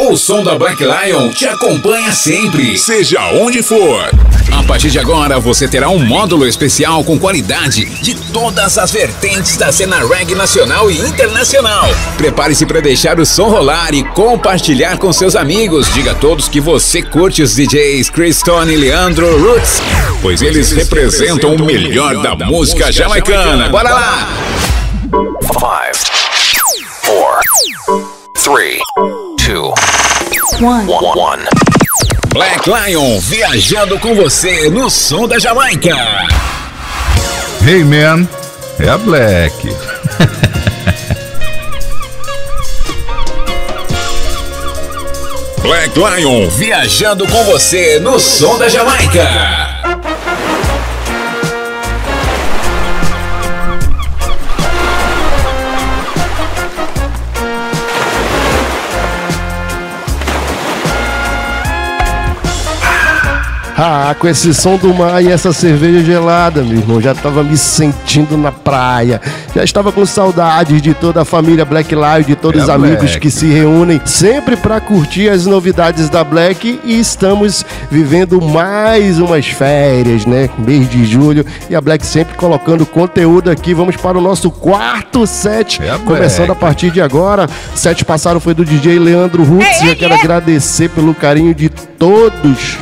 O som da Black Lion te acompanha sempre, seja onde for. A partir de agora você terá um módulo especial com qualidade de todas as vertentes da cena reggae nacional e internacional. Prepare-se para deixar o som rolar e compartilhar com seus amigos. Diga a todos que você curte os DJs Crys Stone e Leandro Roots, pois eles representam o melhor da música jamaicana. Bora lá! 5, 4, 3, 2, 1. Black Lion viajando com você no som da Jamaica. Hey man, é a Black. Black Lion viajando com você no som da Jamaica. Ah, com esse som do mar e essa cerveja gelada, meu irmão, já estava me sentindo na praia. Já estava com saudades de toda a família Black Lion, de todos os amigos que se reúnem sempre para curtir as novidades da Black. E estamos vivendo mais umas férias, né? Mês de julho. E a Black sempre colocando conteúdo aqui. Vamos para o nosso quarto set, começando a partir de agora. O set passado foi do DJ Leandro Roots. Eu quero agradecer pelo carinho de todos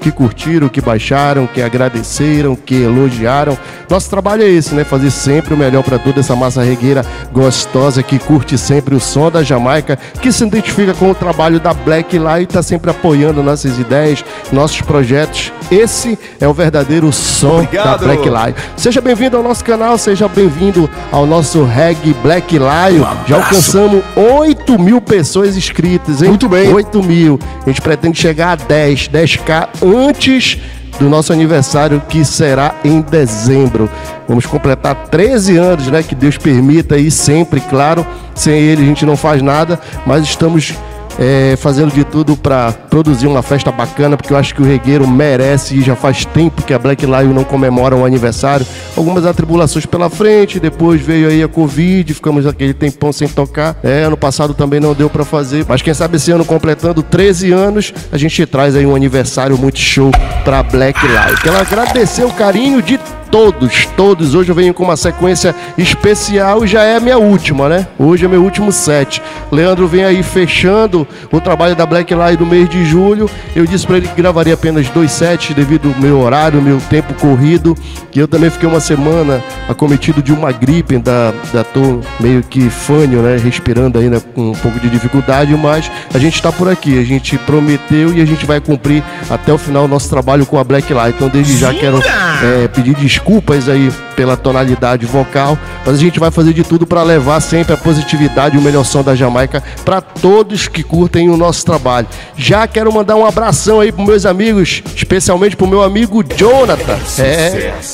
que curtiram, que baixaram, que agradeceram, que elogiaram. Nosso trabalho é esse, né? Fazer sempre o melhor para toda essa massa regueira gostosa que curte sempre o som da Jamaica, que se identifica com o trabalho da Black Lion e está sempre apoiando nossas ideias, nossos projetos. Esse é o verdadeiro som da Black Lion. Seja bem-vindo ao nosso canal, seja bem-vindo ao nosso Reggae Black Lion. Já alcançamos 8 mil pessoas inscritas, hein? Muito bem. 8 mil. A gente pretende chegar a 10k antes do nosso aniversário, que será em dezembro. Vamos completar 13 anos, né? Que Deus permita, e sempre, claro, sem ele a gente não faz nada, mas estamos fazendo de tudo para produzir uma festa bacana, porque eu acho que o regueiro merece, e já faz tempo que a Black Lion não comemora o aniversário. Algumas atribulações pela frente, depois veio aí a Covid, ficamos aquele tempão sem tocar. Ano passado também não deu para fazer, mas quem sabe esse ano, completando 13 anos, a gente traz aí um aniversário muito show para Black Lion. Quero agradecer o carinho de todos. Hoje eu venho com uma sequência especial e já é a minha última, né? Hoje é meu último set. Leandro vem aí fechando o trabalho da Black Lion do mês de julho. Eu disse pra ele que gravaria apenas 2 sets devido ao meu horário, meu tempo corrido, que eu também fiquei uma semana acometido de uma gripe, ainda tô meio que fânio, né? Respirando ainda com um pouco de dificuldade, mas a gente tá por aqui, a gente prometeu e a gente vai cumprir até o final o nosso trabalho com a Black Lion. Então desde já quero pedir desculpas aí pela tonalidade vocal, mas a gente vai fazer de tudo para levar sempre a positividade e o melhor som da Jamaica para todos que curtem o nosso trabalho. Já quero mandar um abração aí pros meus amigos, especialmente pro meu amigo Jonathan.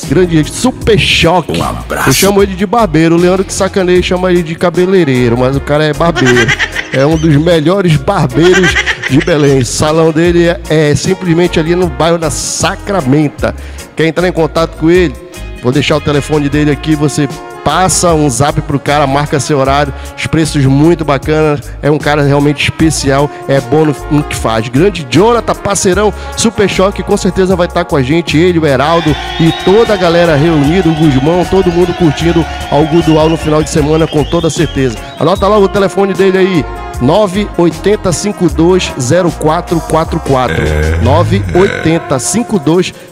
Grande Super Choque. Um abraço. Eu chamo ele de barbeiro, o Leandro que sacaneia chama ele de cabeleireiro, mas o cara é barbeiro. É um dos melhores barbeiros de Belém. O salão dele é simplesmente ali no bairro da Sacramenta. Quer entrar em contato com ele? Vou deixar o telefone dele aqui, você passa um zap pro cara, marca seu horário, os preços muito bacanas, é um cara realmente especial, é bom no que faz. Grande Jonathan, parceirão, Super Choque, com certeza vai estar com a gente, ele, o Heraldo e toda a galera reunida, o Guzmão, todo mundo curtindo ao Godual no final de semana, com toda certeza. Anota logo o telefone dele aí. 980520444.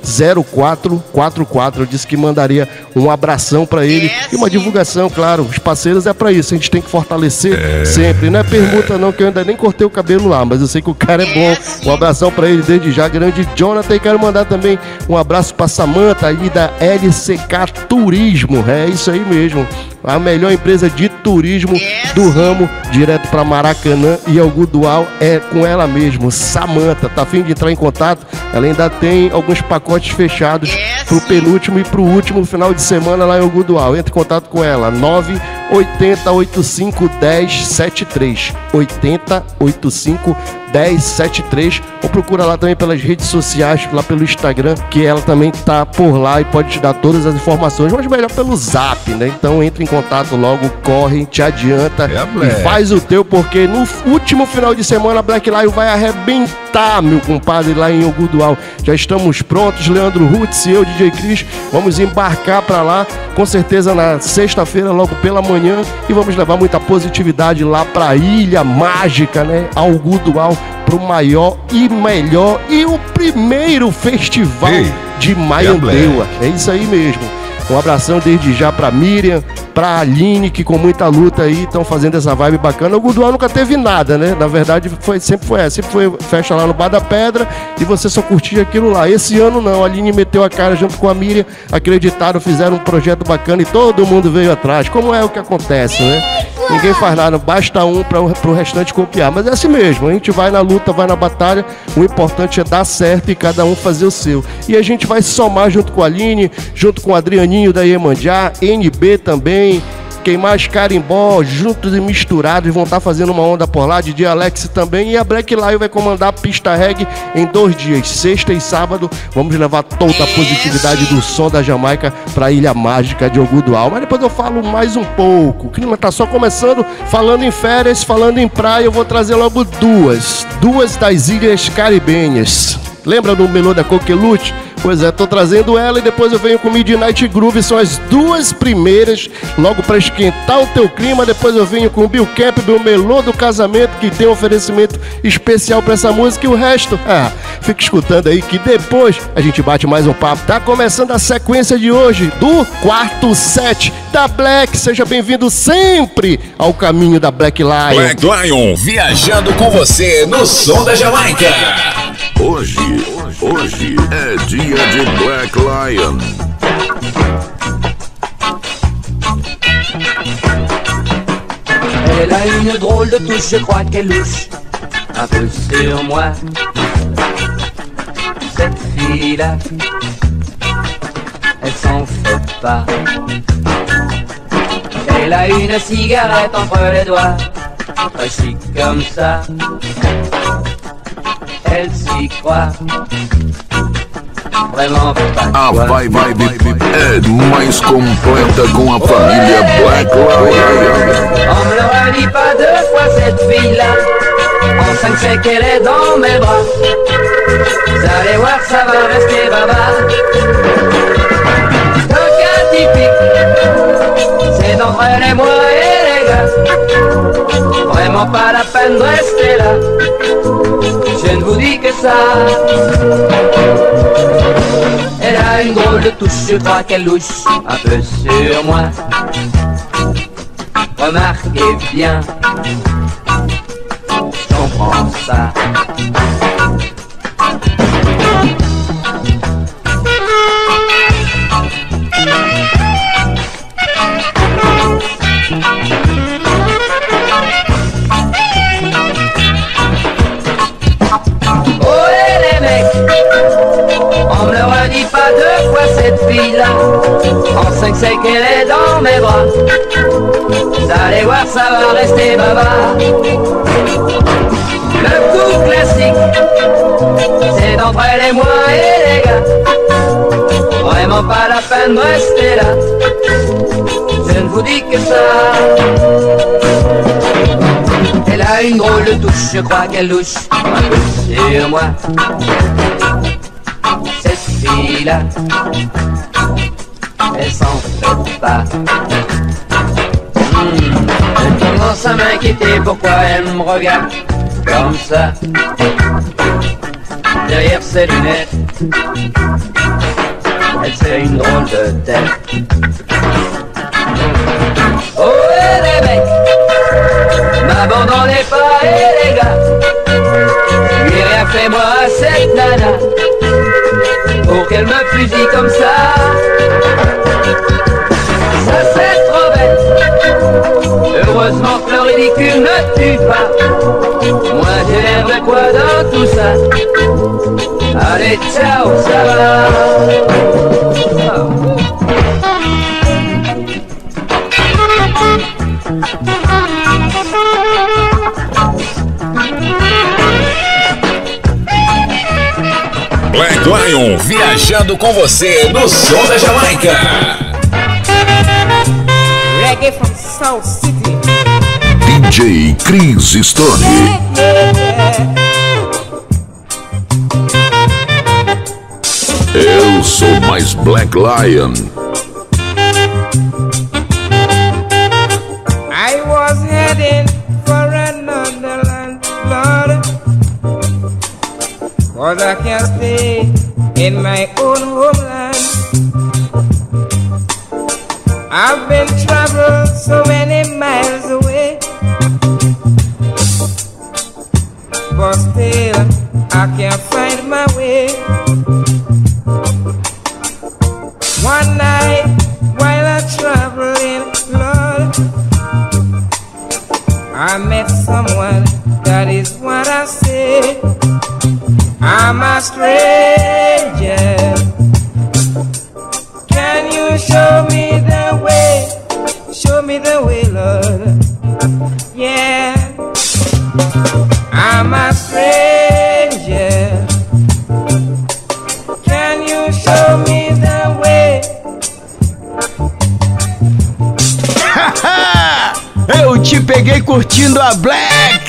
980520444. Eu disse que mandaria um abração pra ele e uma divulgação, claro. Os parceiros é pra isso, a gente tem que fortalecer sempre. Não é permuta não, que eu ainda nem cortei o cabelo lá, mas eu sei que o cara é bom. Um abração pra ele desde já, grande Jonathan. E quero mandar também um abraço pra Samantha aí da LCK Turismo. É isso aí mesmo, a melhor empresa de turismo do ramo, direto para Maracanã e Algodoal, é com ela mesmo, Samantha. Tá a fim de entrar em contato? Ela ainda tem alguns pacotes fechados pro penúltimo e pro último final de semana lá em Algodoal. Entre em contato com ela, 980 85 10 73 80 85 1073, ou procura lá também pelas redes sociais, lá pelo Instagram, que ela também tá por lá e pode te dar todas as informações, mas melhor pelo Zap, né? Então entra em contato logo, corre, te adianta e faz o teu, porque no último final de semana a Black Lion vai arrebentar, meu compadre, lá em Godual. Já estamos prontos, Leandro Roots e eu, DJ Crys, vamos embarcar para lá, com certeza na sexta-feira, logo pela manhã, e vamos levar muita positividade lá pra ilha mágica, né? Algodoal, pro maior e melhor e o primeiro festival de Maiandeua. É isso aí mesmo. Um abração desde já pra Miriam, pra Aline, que com muita luta aí estão fazendo essa vibe bacana. O Godual nunca teve nada, né? Na verdade, sempre foi festa lá no Bar da Pedra e você só curtia aquilo lá. Esse ano não, a Aline meteu a cara junto com a Miriam, acreditaram, fizeram um projeto bacana e todo mundo veio atrás. Como é o que acontece, né? Ninguém faz nada, basta um para o restante copiar. Mas é assim mesmo, a gente vai na luta, vai na batalha, o importante é dar certo e cada um fazer o seu. E a gente vai somar junto com a Aline, junto com o Adrianinho da Iemanjá, NB também, quem mais, Carimbó, juntos e misturados, vão estar fazendo uma onda por lá, de Dialex também, e a Black Lion vai comandar a pista reggae em 2 dias, sexta e sábado. Vamos levar toda a positividade do som da Jamaica para a ilha mágica de Algodoal, mas depois eu falo mais um pouco. O clima tá só começando, falando em férias, falando em praia, eu vou trazer logo duas das ilhas caribenhas. Lembra do Melô da Coquelute? Pois é, tô trazendo ela e depois eu venho com Midnight Groove, são as duas primeiras, logo para esquentar o teu clima. Depois eu venho com o Bill Camp, do Melô do Casamento, que tem um oferecimento especial para essa música, e o resto, fica escutando aí que depois a gente bate mais um papo. Tá começando a sequência de hoje do quarto set da Black. Seja bem-vindo sempre ao caminho da Black Lion. Black Lion, viajando com você no som da Jamaica. Hoje é dia de Black Lion. Elle a une drôle de touche, je crois qu'elle louche un peu sur moi. Cette fille-là, elle s'en fout pas. Elle a une cigarette entre les doigts, très chic comme ça. Elle s'y croit. Vraiment pas. A vibe é mais completa com a família Black Lion. On me le redit pas 2 fois cette fille-là. En 5 c'est qu'elle est dans mes bras. Vous allez voir, ça va rester baba. Le cas typique, c'est d'entre les moi et les gars. Vraiment pas la peine de rester là. Je ne vous dis que ça. Elle a une drôle de touche, je crois qu'elle louche un peu sur moi. Remarquez bien, j'en prends ça. En 5 c'est qu'elle est dans mes bras. Vous allez voir, ça va rester baba. Le coup classique, c'est d'entre les moi et les gars. Vraiment pas la peine de rester là. Je ne vous dis que ça. Elle a une drôle de touche, je crois qu'elle louche un peu sur moi. Cette fille-là, elle s'en fait pas. Je commence à m'inquiéter pourquoi elle me regarde comme ça. Derrière ses lunettes, elle fait une drôle de tête. Oh et les mecs, m'abandonnez pas et les gars. J'ai rien fait moi à cette nana pour qu'elle me fusille comme ça. Ça c'est trop bête. Heureusement que le ridicule ne tue pas. Moi j'ai l'air de quoi dans tout ça. Allez ciao, ça va. Oh. viajando com você no som da Jamaica. Reggae from South City. DJ Crys Stone. Eu sou mais Black Lion. I was heading for another land, Lord, cause I can't stay in my own homeland. I've been traveled so many miles away, but still I can't find my way. One night while I traveling, Lord, I met someone, that is what I say. I'm a stranger. Can you show me the way? Show me the way, Lord. Yeah, I'm a stranger. Can you show me the way? Eu te peguei curtindo a Black.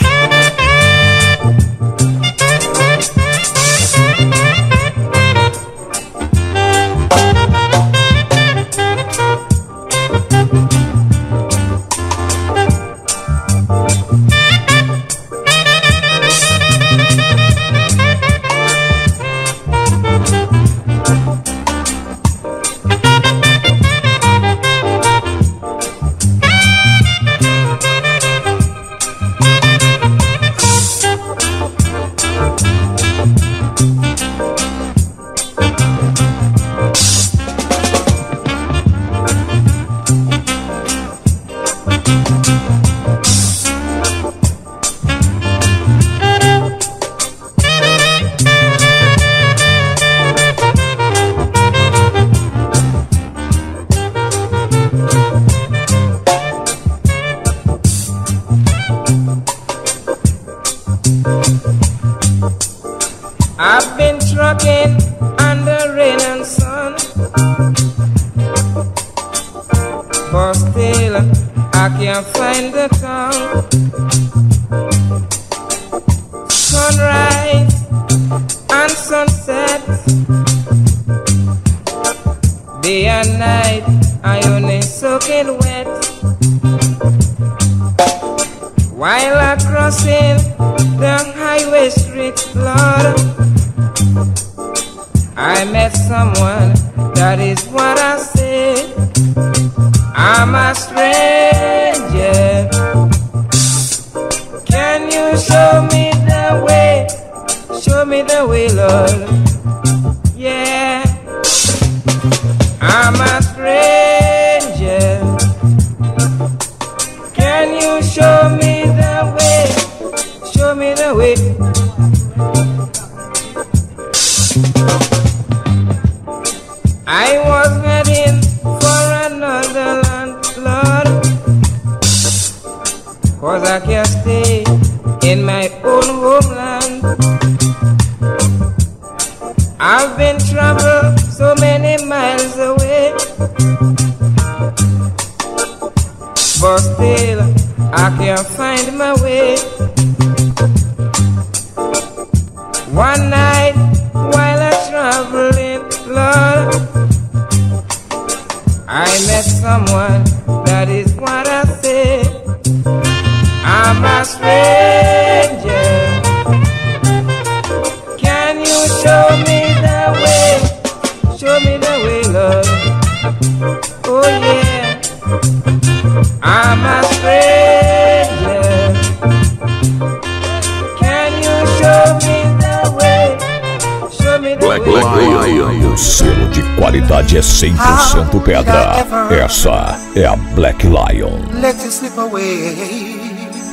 É 100% pedra. Essa é a Black Lion.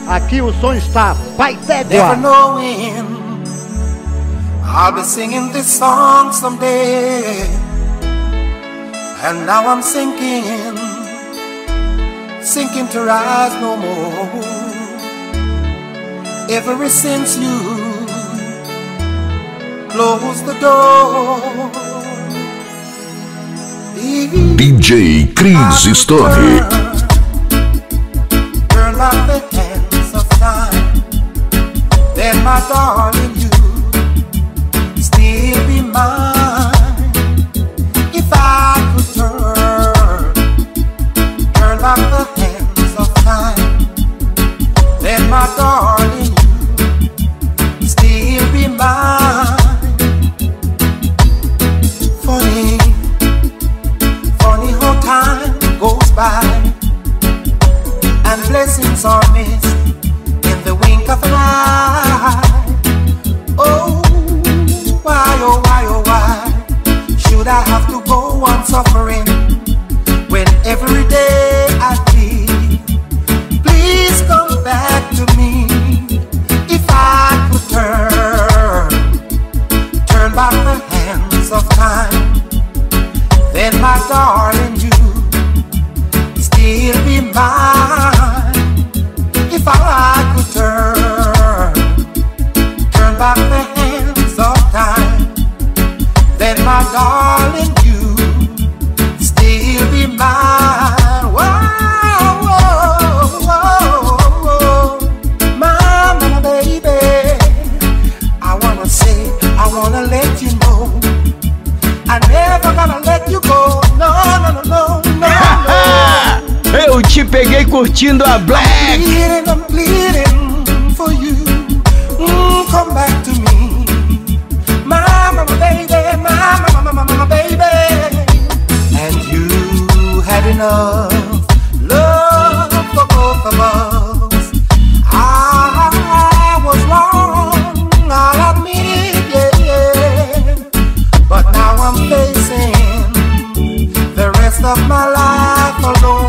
Aqui o som está pai d'égua. I'll be singing this song someday. And now I'm sinking, sinking to rise no more. Ever since you closed the door, DJ Crys Stone. Curtindo a Black. I'm bleeding for you. Come back to me. My mama, baby. And you had enough love for both of us. I was wrong, I'll admit it, yeah. But now I'm facing the rest of my life alone.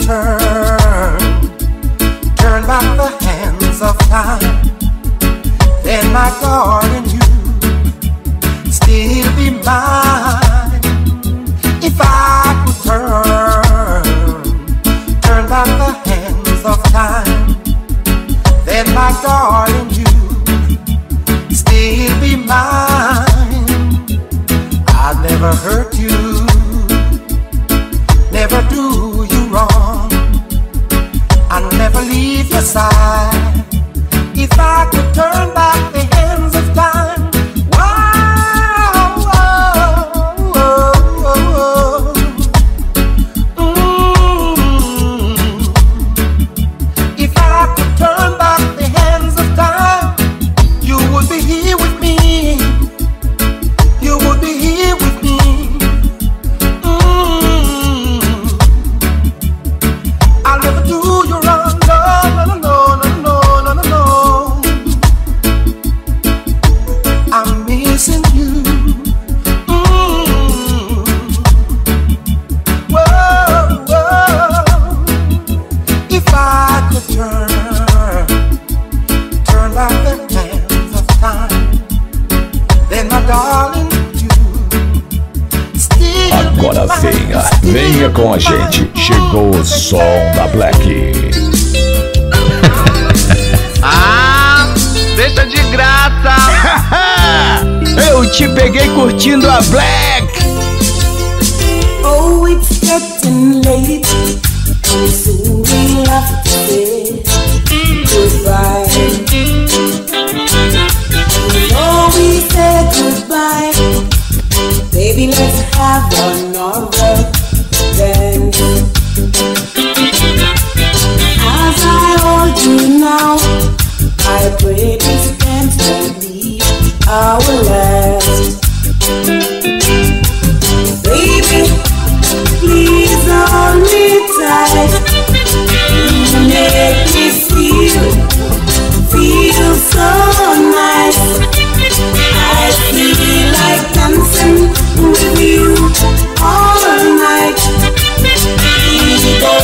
Turn back the hands of time, then my darling, you still be mine. If I could turn back the hands of time, then my darling, you still be mine. I'll never hurt you, never do you wrong. I'll never leave your side. If I could turn back the hands of time, wow. If I could turn back the hands of time, you would be here with me. You would be here with me. I'll never do you wrong. Agora venha com a gente. Chegou o som da Black. Ah, deixa de graça. Eu te peguei curtindo a Black. Oh, it's getting late. Soon we'll have to say goodbye. Oh, we said goodbye. Baby, let's have another dance. As I hold you now, I pray this dance will be our last. Baby, please hold me tight. You make me feel so nice. I feel like dancing with you all night. Either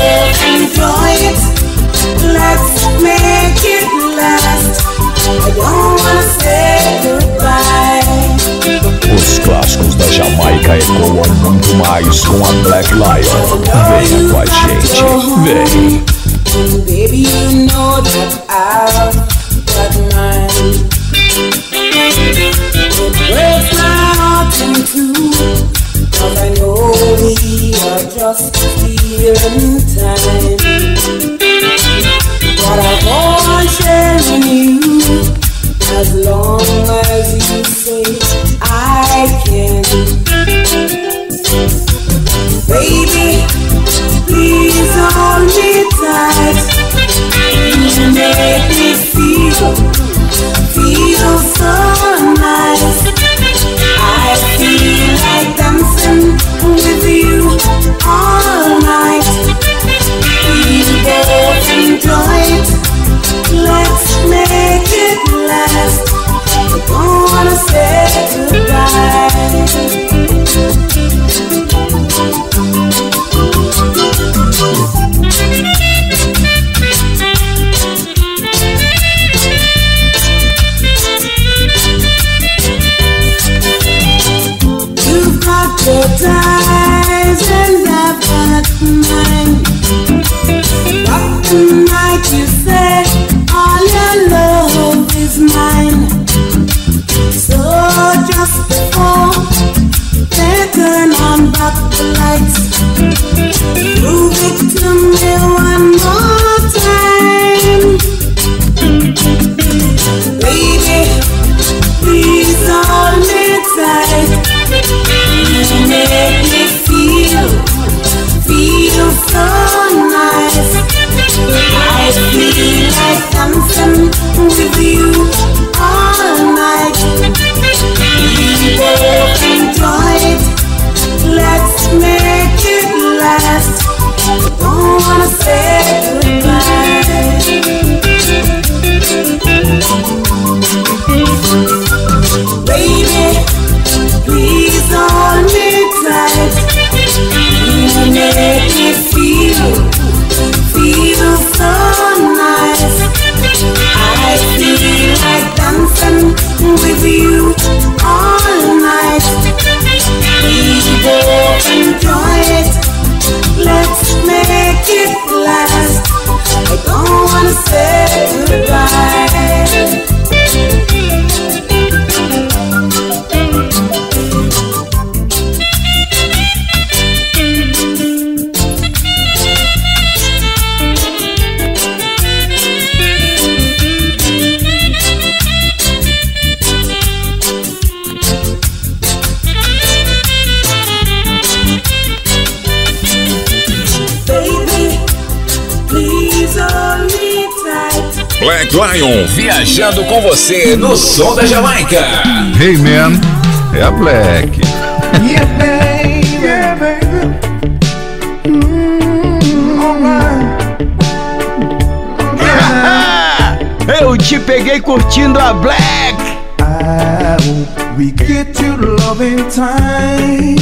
enjoy it, let's make it last. I don't wanna say goodbye. Os clássicos da Jamaica ecoam muito mais com a Black Lion. Venha com a gente, vem. Baby, you know that I'll lost here in time. But I won't share you as long as you say I can. Baby, please hold me tight. You make me feel so nice. I feel like dancing with you all night. We both enjoy it. Let's make it last. I don't wanna say goodbye. Your eyes and I've got mine. But tonight you said all your love is mine. So just before they turn on back the lights, prove it to me one more time. Baby, please hold me tight. Make me feel so nice. I feel like dancing with you all night. We both enjoy it. Let's make it last. I don't wanna say goodbye. Baby, please hold me. You make me feel so nice. I feel like dancing with you all night. We both enjoy it. Let's make it last. I don't wanna say goodbye. Black Lion viajando com você no som da Jamaica. Hey man, é a Black. Yeah baby, yeah, baby. Eu te peguei curtindo a Black. I hope we get you love in time,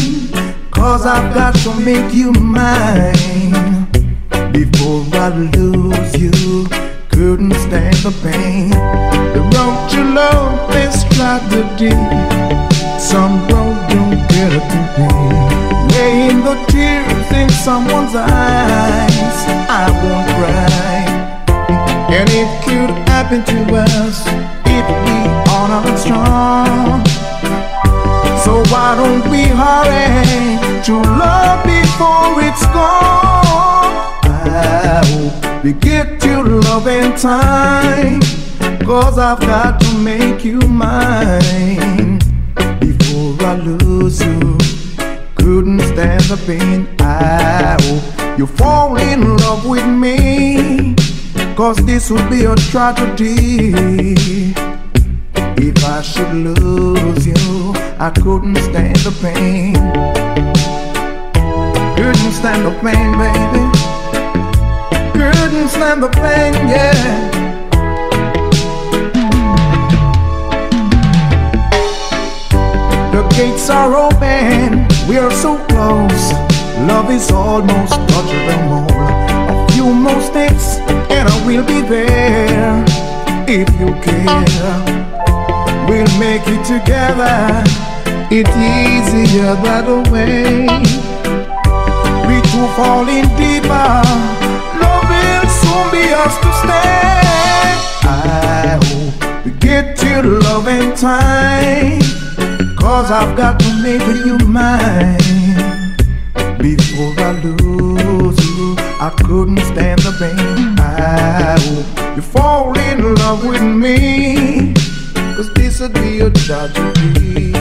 'cause I've got to make you mine. Before I lose you, couldn't stand the pain. The road to love is tragedy. Some road don't get a today. Weighing the tears in someone's eyes, I won't cry. And it could happen to us if we are not strong. So why don't we hurry to love before it's gone? I hope we get you love in time, 'cause I've got to make you mine. Before I lose you, couldn't stand the pain. I hope you fall in love with me, 'cause this would be a tragedy. If I should lose you, I couldn't stand the pain. Couldn't stand the pain, baby. Couldn't stand the pain, yeah. The gates are open, we are so close. Love is almost touching the moon. A few more steps and I will be there. If you care, we'll make it together. It's easier by the way. We two falling deeper, be us to stay. I hope we get you love in time, 'cause I've got to make you mine. Before will I lose you? I couldn't stand the pain. You fall in love with me, 'cause this'd be a tragedy.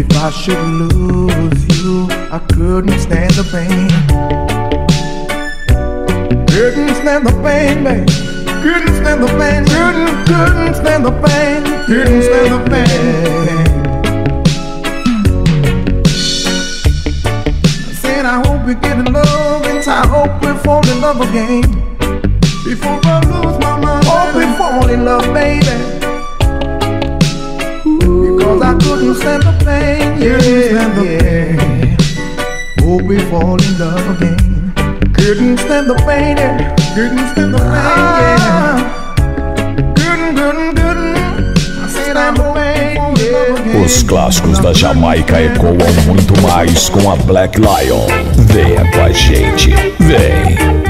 If I should lose you, I couldn't stand the pain. Couldn't stand the pain, baby. Couldn't stand the pain, couldn't stand the pain, couldn't stand the pain. I said I hope we get in love, and I hope we fall in love again. Before I lose my mind, hope we fall in love, baby. Ooh. Because I couldn't stand the pain, yeah. Hope we fall in love again. Couldn't stand the pain, yeah. Couldn't stand the pain, yeah. Couldn't stand the pain, yeah. Os clássicos da Jamaica ecoam muito mais com a Black Lion. Venha com a gente, vem.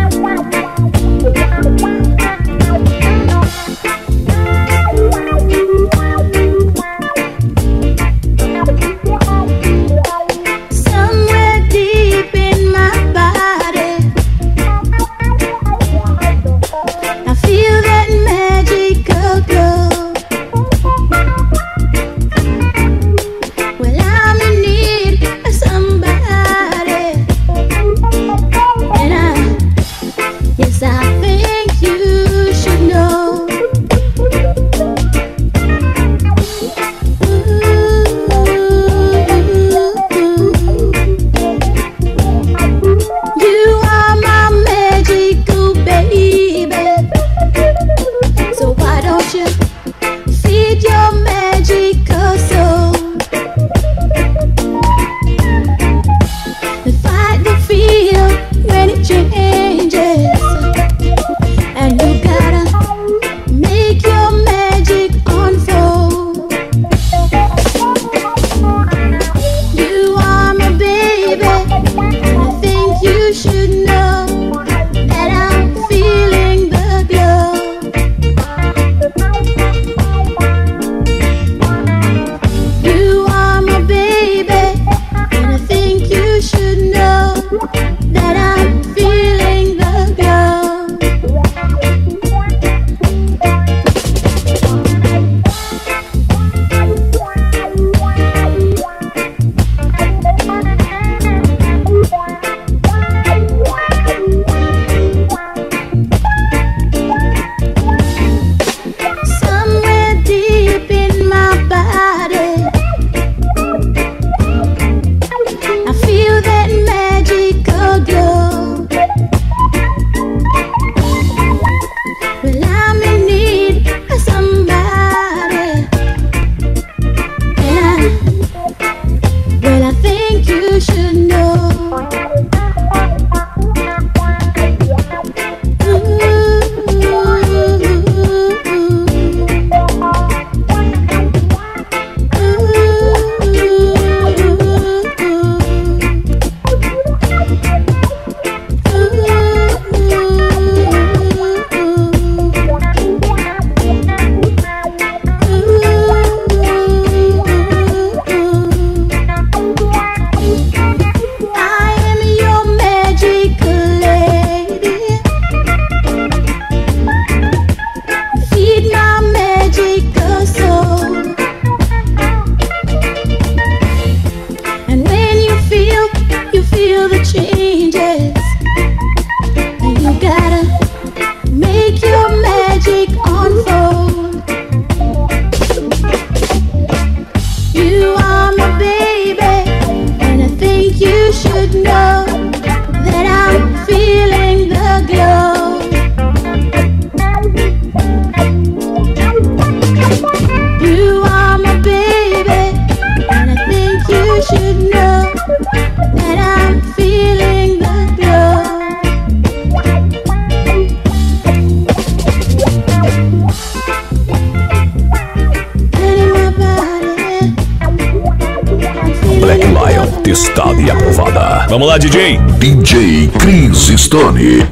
Vamos lá, DJ! DJ Crys Stone.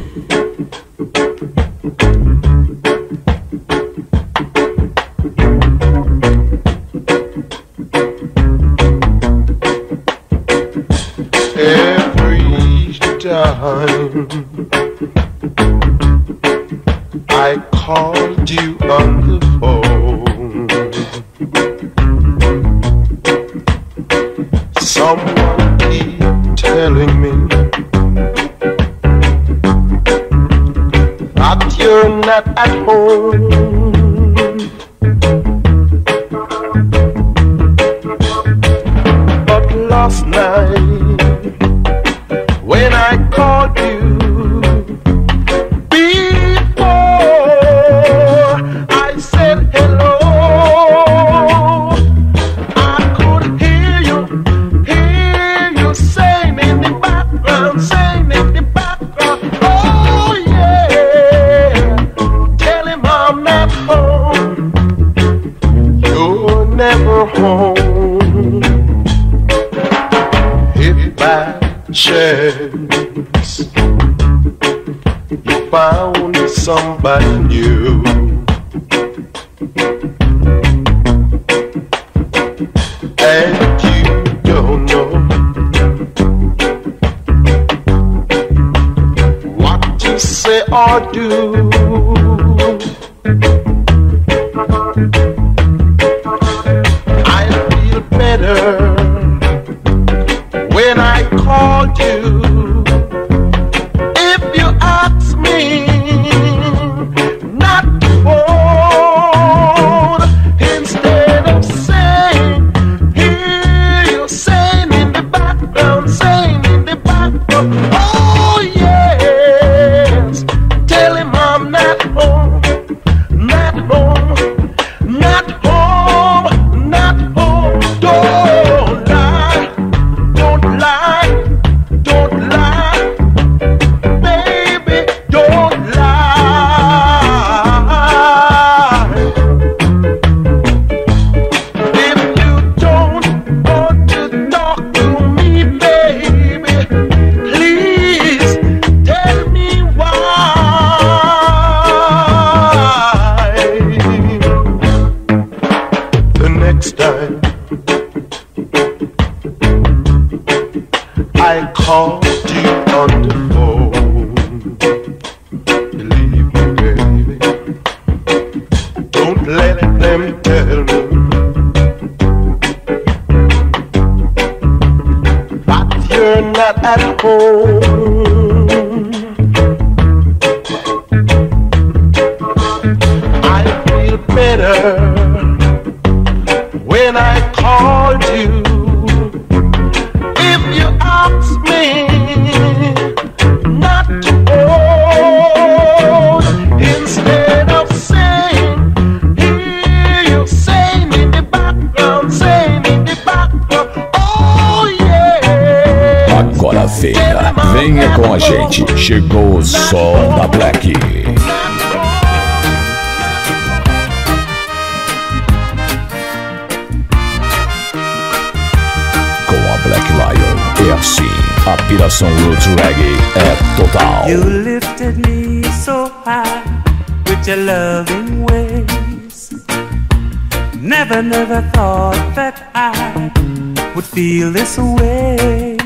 back at home. But last night, when I called you, before I said hello, I could hear you saying in the background, saying in the background, oh yeah, tell him I'm not home, you're never home. If by chance you found somebody new, and you don't know what to say or do, I feel better when I called you. If you ask me not to hold, instead of saying, hear you saying in the background, saying in the background, oh yes, tell him I'm not home, not home, not home, not home, don't lie. Don't lie, don't lie, baby, don't lie. If you don't want to talk to me, baby, please tell me why. The next time I called you on the phone, believe me, baby, don't let them tell me that you're not at home. I feel better when I called you. If you ask me not to hold, instead of saying, hear you saying in the background, saying in the background, oh yeah. Agora venha, venha com a gente. Chegou o som da Black. Black Lion, é assim, a piração Roots Reggae é total. You lifted me so high with your loving ways. Never, never thought that I would feel this way.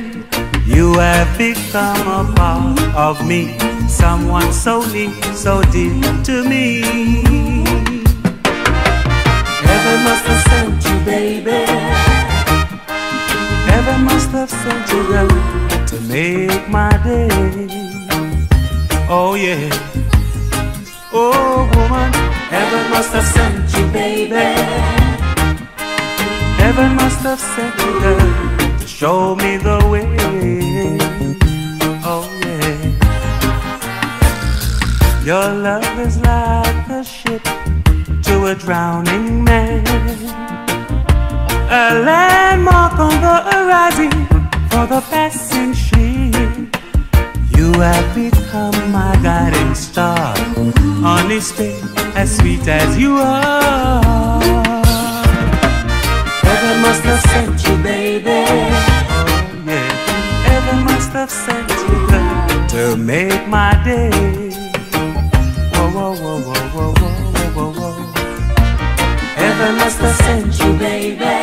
You have become a part of me, someone so near, so dear to me. Heaven must have sent you, baby. Heaven must have sent you to make my day. Oh yeah. Oh woman, heaven must have sent you, baby. Heaven must have sent you to show me the way. Oh yeah. Your love is like a ship to a drowning man, a landmark on the horizon for the passing ship. You have become my guiding star, honest, as sweet as you are. Heaven must have sent you, baby. Oh yeah, heaven must have sent you girl, to make my day. Whoa, whoa, whoa, whoa, whoa, whoa, whoa, whoa. Heaven must have sent you, baby.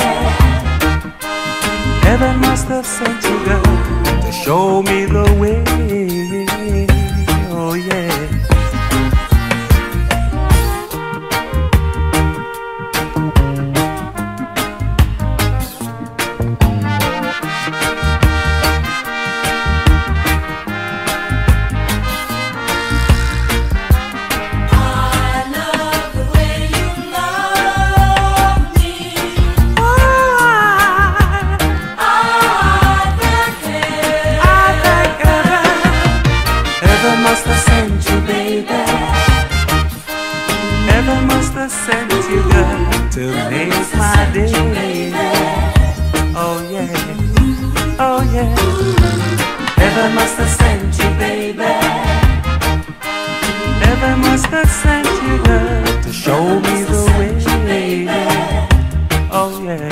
Heaven must have sent you, girl, to show me the way. Oh yeah. to make my day. Oh yeah, oh yeah. Never must I send you, baby. Never must I send you, girl, to show me the way. Oh yeah.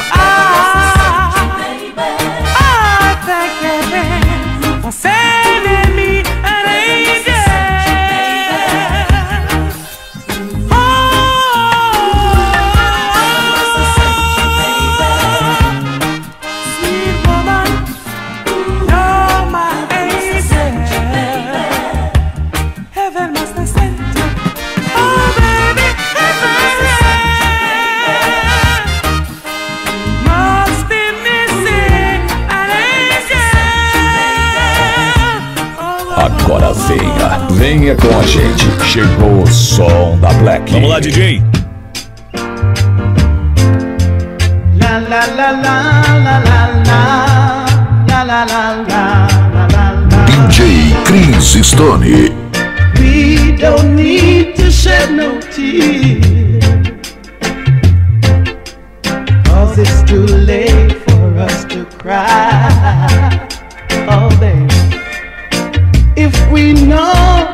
Ah, thank you for sending me an angel. Agora venha, venha com a gente. Chegou o som da Black. Vamos lá, DJ. La la la la la la la la la. DJ Crys Stone. We don't need to shed no tears, 'cause it's too late for us to cry. Oh baby. If we know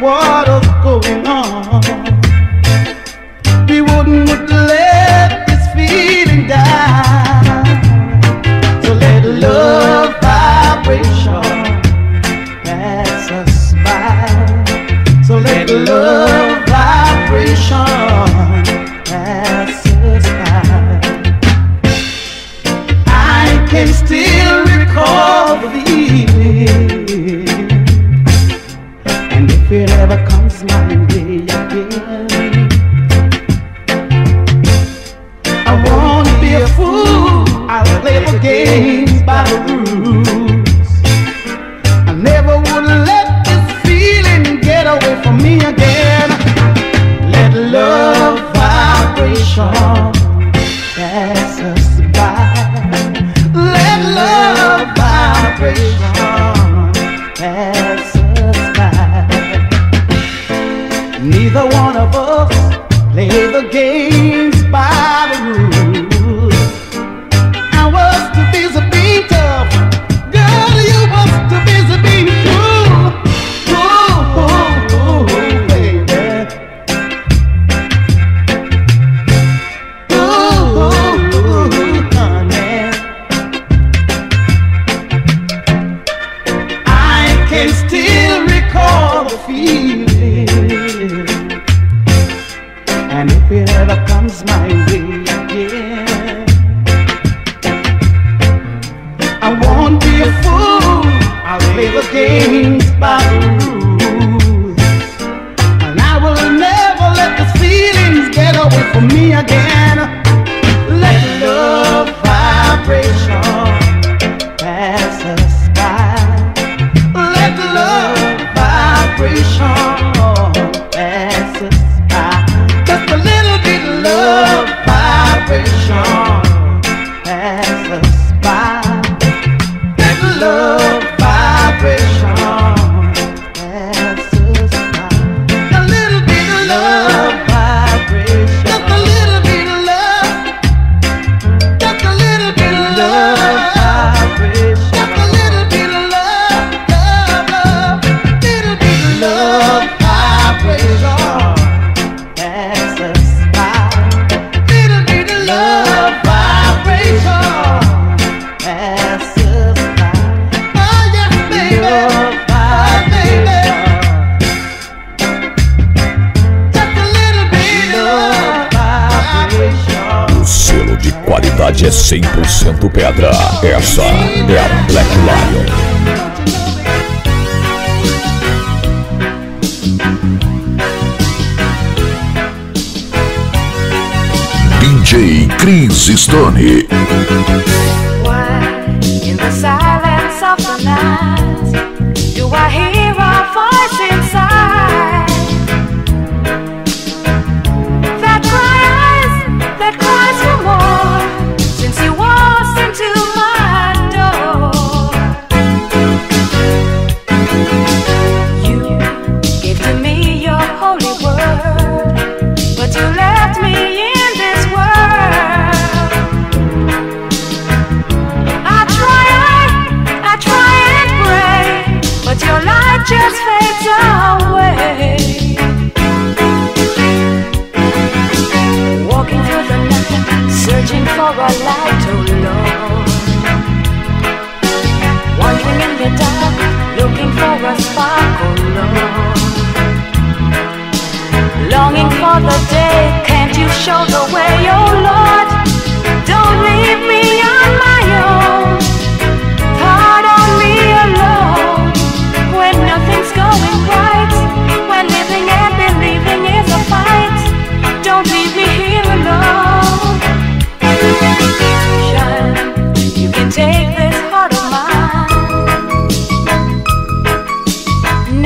what is going on, we wouldn't let this feeling die. So let love vibration pass us by. So let love vibration pass us by. I can still recall the evening. If it ever comes my way again, I won't be a fool. I'll play the games by the rules. I never would let this feeling get away from me again. Let love vibration pass us by. Let love vibration pass. Neither one of us play the games by the rules. I was too busy being tough, girl, you was too busy being cool. Ooh, ooh, ooh, baby. Ooh, ooh, ooh, honey. I can still recall the feeling. And if it ever comes my way again, I won't be a fool. I'll play the games by the rules. And I will never let the feelings get away from me again. Let love vibration pass us by. Let love vibration pass us by. Just a little bit of love vibration pass us by. Little love vibration pass us by. A little bit of love vibration. Just a little bit of love. Just a little bit of love vibration. Just a little bit of love, love, love. Little bit of love vibration. Qualidade é 100% pedra. Essa é a Black Lion. DJ Crys Stone. Why, in the silence of the night, do I hear a voice inside? That cries for more since you walked into my door. You gave to me your holy word. longing for the day. Can't you show the way, oh Lord? Don't leave me on my own. Pardon me alone. When nothing's going right, when living and believing is a fight, don't leave me here alone. You can take this heart of mine.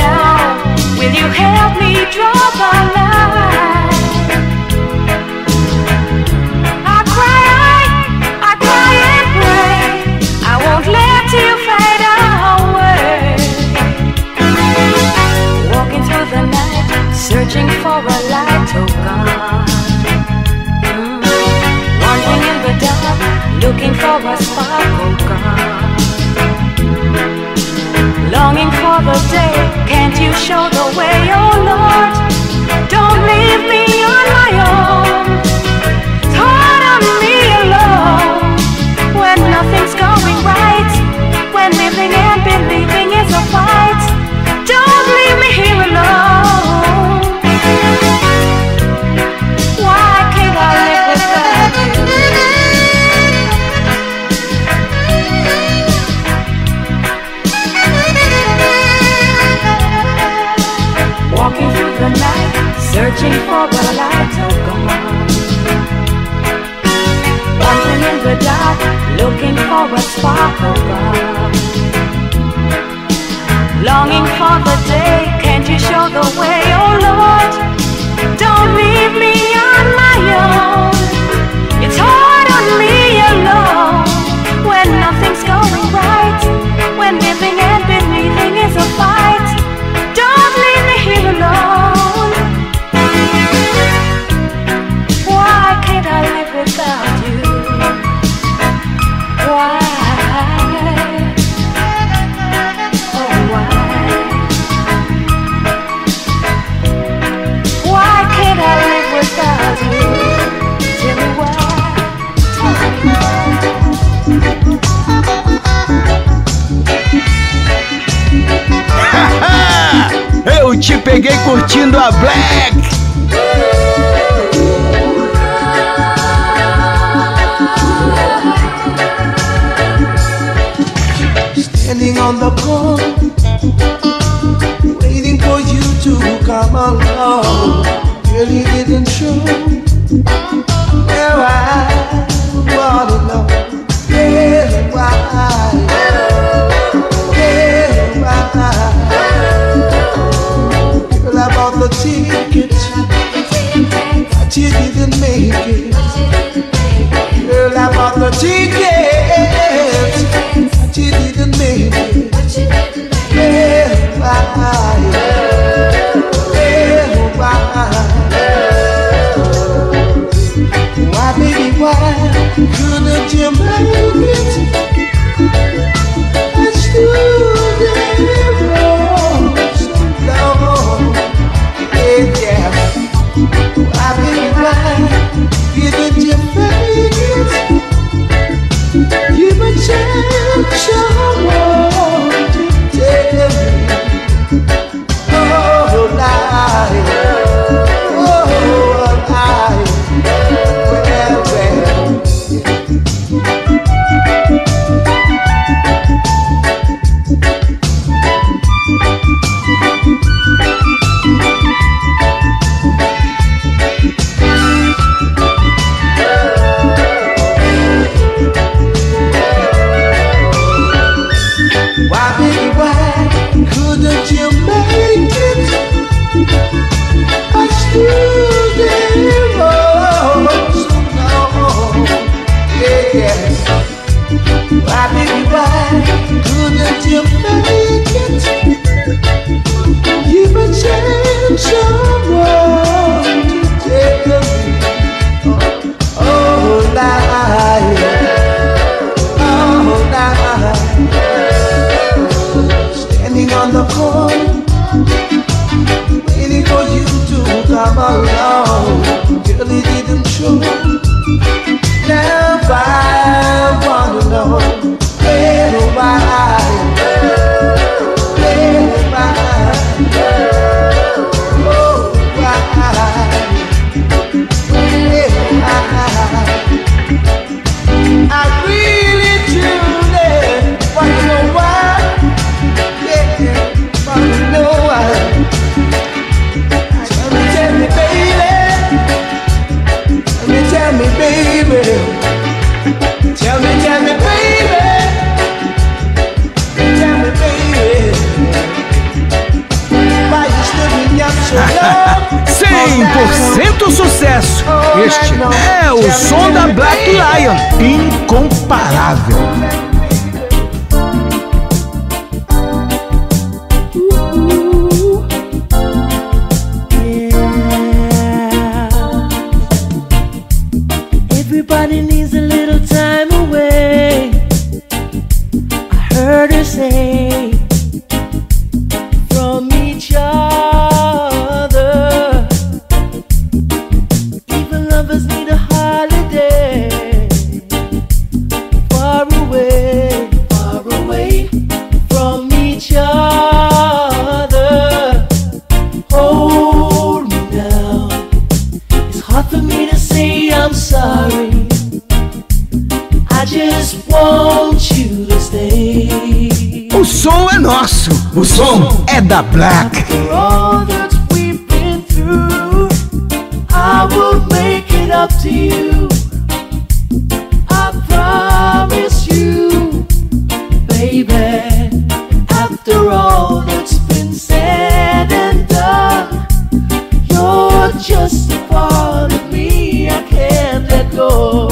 Now, will you help me draw the line? I cry and pray. I won't let you fade away. Walking through the night, searching for a light to come. Wandering in the dark, looking for a sparkle gone. Longing for the day, can't you show the way, oh Lord? Don't leave me on my own. Pardon me alone. When nothing's going right, when living and believing is a fight, don't leave me here alone. Why can't I live without you? Walking through the night, searching for a light to go on. Wandering in the dark, looking for a sparkle gone. Longing for the day, can't you show the way, oh Lord? Don't leave me on my own. It's hard on me alone. When nothing's going right, when living and believing is a fight, don't leave me here alone. Why can't I live without you? Why? Oh, why? Why can't I live without you? Tell me why. Eu te peguei curtindo a Black. Standing on the corner, waiting for you to come along. Really didn't show where I wanna know. Really why? Really why? Girl, I bought the ticket, but you didn't make it. Girl, I bought the ticket, but you didn't make it. Girl, why? Why, baby, why couldn't you make it? I stood there long, yeah, yeah. I've been blind. o sucesso. Este é o som da Black Lion, incomparável. Everybody needs a little time away. I heard her say from each other. Even lovers need a holiday. Far away from each other. Hold me now. It's hard for me to say I'm sorry. O som é nosso, o som é da Black. After all that we've been through, I will make it up to you. I promise you, baby. After all that's been said and done, you're just a part of me I can't let go.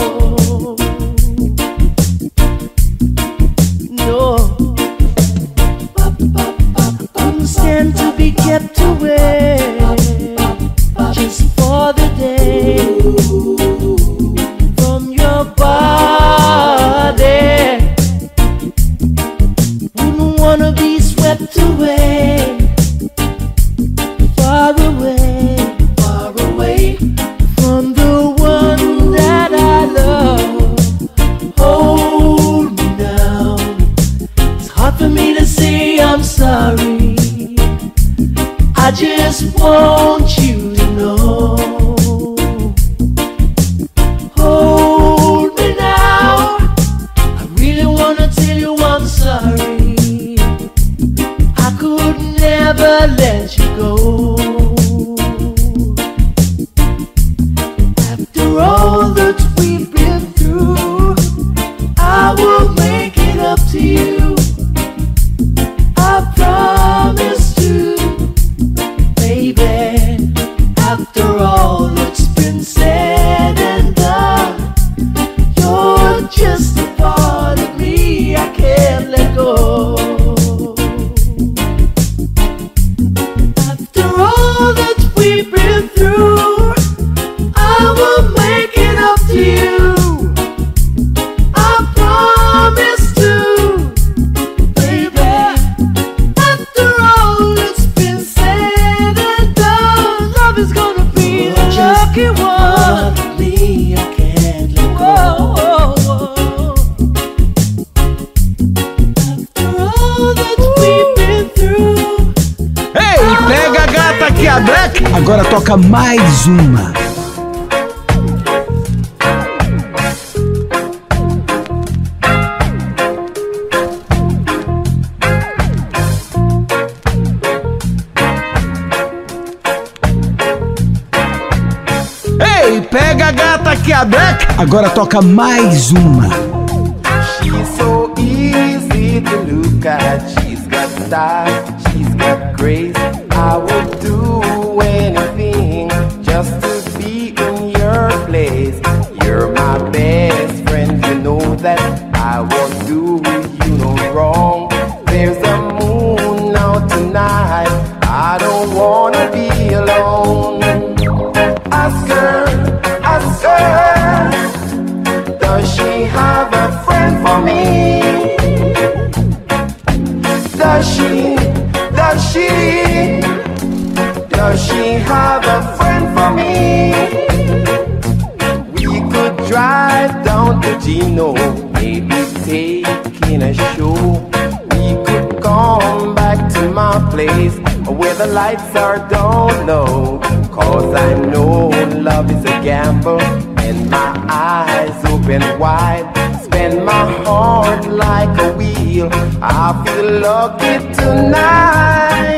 Agora toca mais uma. Ei, pega a gata que a Black. Agora toca mais uma. She's so easy to look at. She's got style, she's got grace. I would do anything just to be in your place. You're my best friend, you know that I won't do you no wrong. There's a moon out tonight, I don't wanna be alone. Ask her, does she have a friend for me? Does she have a friend for me? We could drive down to Gino, maybe taking a show. We could come back to my place where the lights are down low. Cause I know love is a gamble and my eyes open wide. Spend my heart like a wheel, I feel lucky tonight.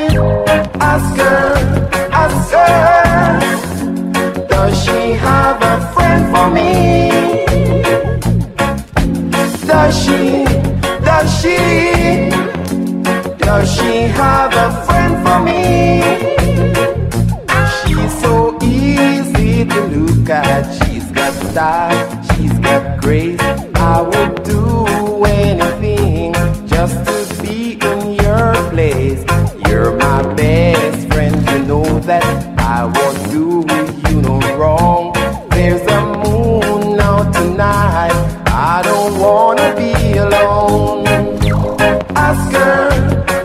Ask her, does she have a friend for me? Does she have a friend for me? She's so easy to got she's got style, she's got grace. I would do anything just to be in your place. You're my best friend, you know that I won't do you no wrong. There's a moon out tonight, I don't wanna be alone. Ask her,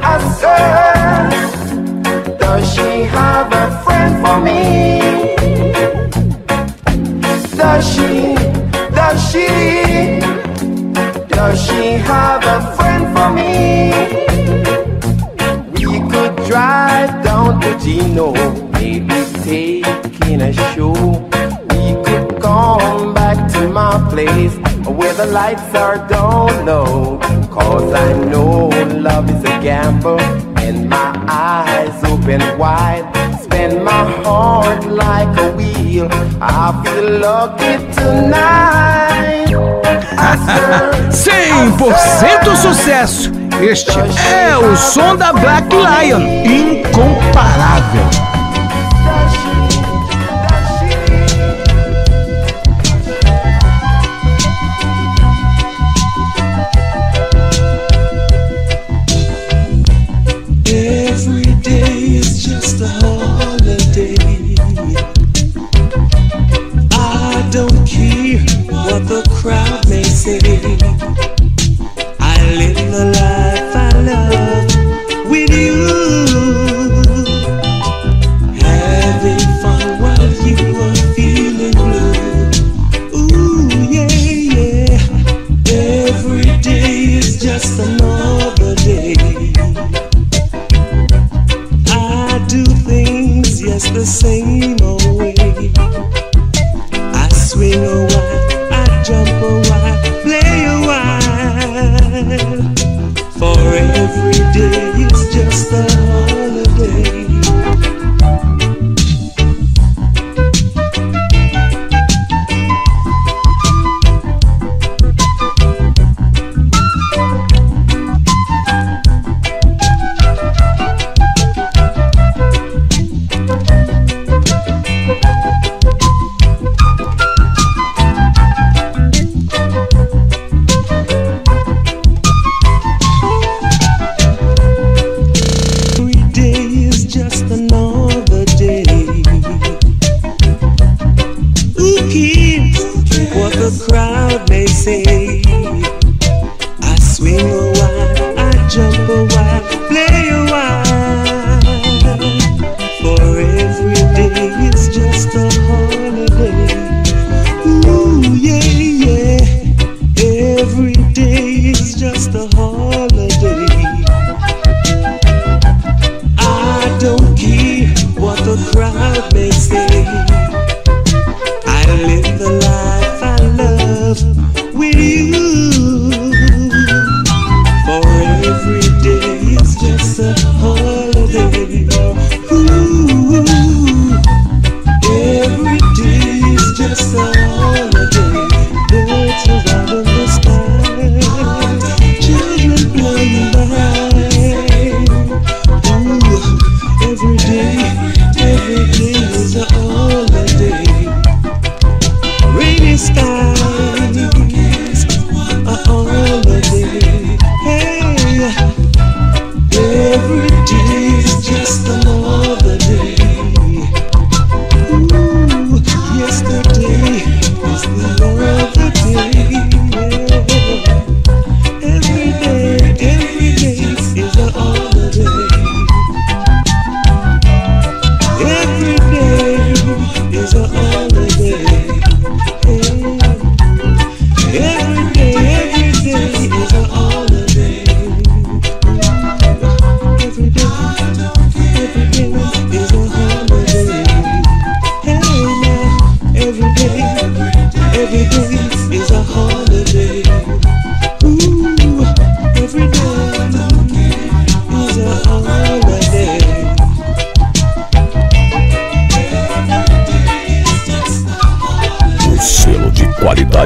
ask her, does she have a friend for me? Does she, does she, does she have a friend for me? We could drive down to Gino, maybe taking a show. We could come back to my place where the lights are down low. Cause I know love is a gamble and my eyes open wide. Spend my heart like a wheel, I feel lucky tonight. 100% sucesso! Este é o som da Black Lion, incomparável. With you.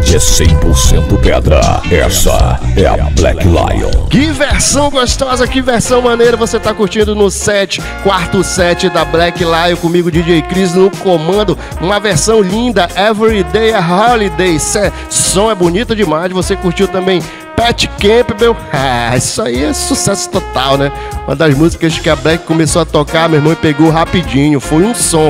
que é 100% pedra. Essa é a Black Lion. Que versão gostosa, que versão maneira. Você tá curtindo no set, quarto set da Black Lion, comigo DJ Crys no comando. Uma versão linda, Every Day a Holiday. Som é bonito demais. Você curtiu também Pat Camp, meu. Ah, isso aí é sucesso total, né? Uma das músicas que a Black começou a tocar, meu irmão, e pegou rapidinho. Foi um som.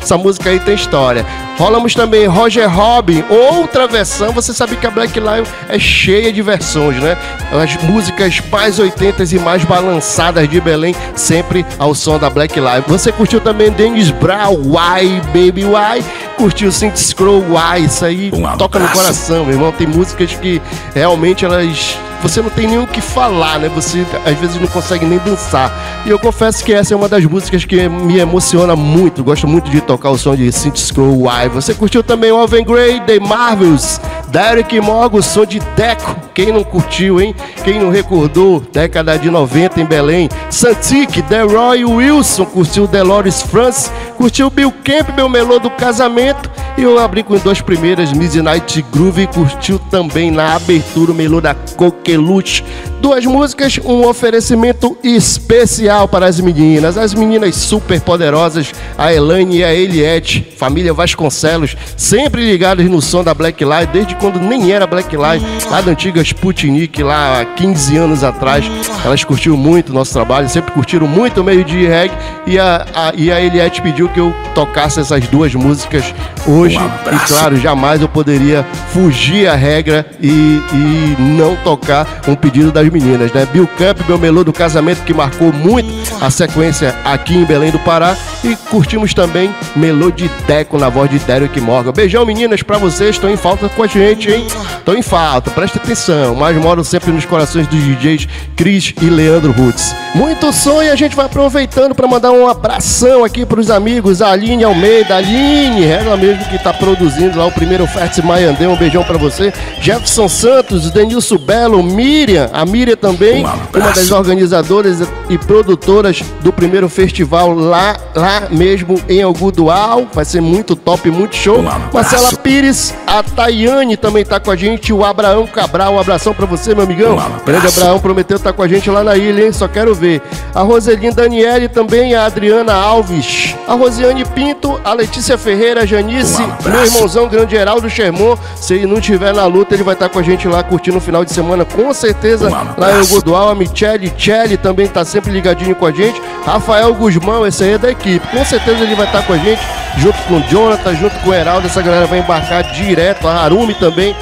Essa música aí tem história. Rolamos também Roger Robin, outra versão. Você sabe que a Black Lion é cheia de versões, né? As músicas mais 80s e mais balançadas de Belém, sempre ao som da Black Lion. Você curtiu também Dennis Brown, Why, Baby Why? Curtiu Synth Scroll, Why? Isso aí toca no coração, meu irmão. Tem músicas que realmente elas, você não tem nem o que falar, né? Você às vezes não consegue nem dançar. E eu confesso que essa é uma das músicas que me emociona muito. Gosto muito de tocar o som de Synth Scroll Why. Você curtiu também Oven Grey, The Marvels, Derek Morgan, som de Deco. Quem não curtiu, hein? Quem não recordou? Década de 90 em Belém. Santique, The Roy Wilson, curtiu The Delores France, curtiu Bill Camp, meu Melô do Casamento. E eu abri com as duas primeiras, Midnight Groove, curtiu também na abertura o Melô da Coquelute. Duas músicas, um oferecimento especial para as meninas super poderosas, a Elane e a Eliette, família Vasconcelos, sempre ligadas no som da Black Lion, desde quando nem era Black Lion, lá da antiga Sputnik, lá há 15 anos atrás. Elas curtiram muito o nosso trabalho, sempre curtiram muito o meio de reggae, e a Eliette pediu que eu tocasse essas duas músicas hoje. E claro, jamais eu poderia fugir à regra e não tocar um pedido das meninas, né? Bill Camp, meu Melô do Casamento, que marcou muito a sequência aqui em Belém do Pará. E curtimos também Melô de Deco na voz de Derek Morgan. Beijão, meninas, pra vocês. Estão em falta com a gente, hein? Estão em falta, presta atenção. Mas moram sempre nos corações dos DJs Crys e Leandro Roots. Muito som, e a gente vai aproveitando pra mandar um abração aqui pros amigos. A Aline Almeida, Aline, ela mesmo que tá produzindo lá o primeiro Fest Maiandeua. Um beijão pra você. Jefferson Santos, Denilson Belo, Miriam, a Miriam também, uma das organizadoras e produtoras do primeiro festival lá mesmo em Algodoal. Vai ser muito top, muito show. Marcela Pires, a Tayane também tá com a gente, o Abraão Cabral, um abração pra você, meu amigão. Grande Abraão, prometeu tá com a gente lá na ilha, hein? Só quero ver. A Roseline Daniele também, a Adriana Alves, a Rosiane Pinto, a Letícia Ferreira, a Janice, meu irmãozão grande Heraldo Xermon. Se ele não tiver na luta, ele vai estar com a gente lá curtindo o final de semana, com certeza. Lá em Godual, a Michele Chelly também tá sempre ligadinho com a gente. Rafael Guzmão, esse aí é da equipe. Com certeza ele vai estar com a gente, junto com o Jonathan, junto com o Heraldo. Essa galera vai embarcar direto. A Harumi também,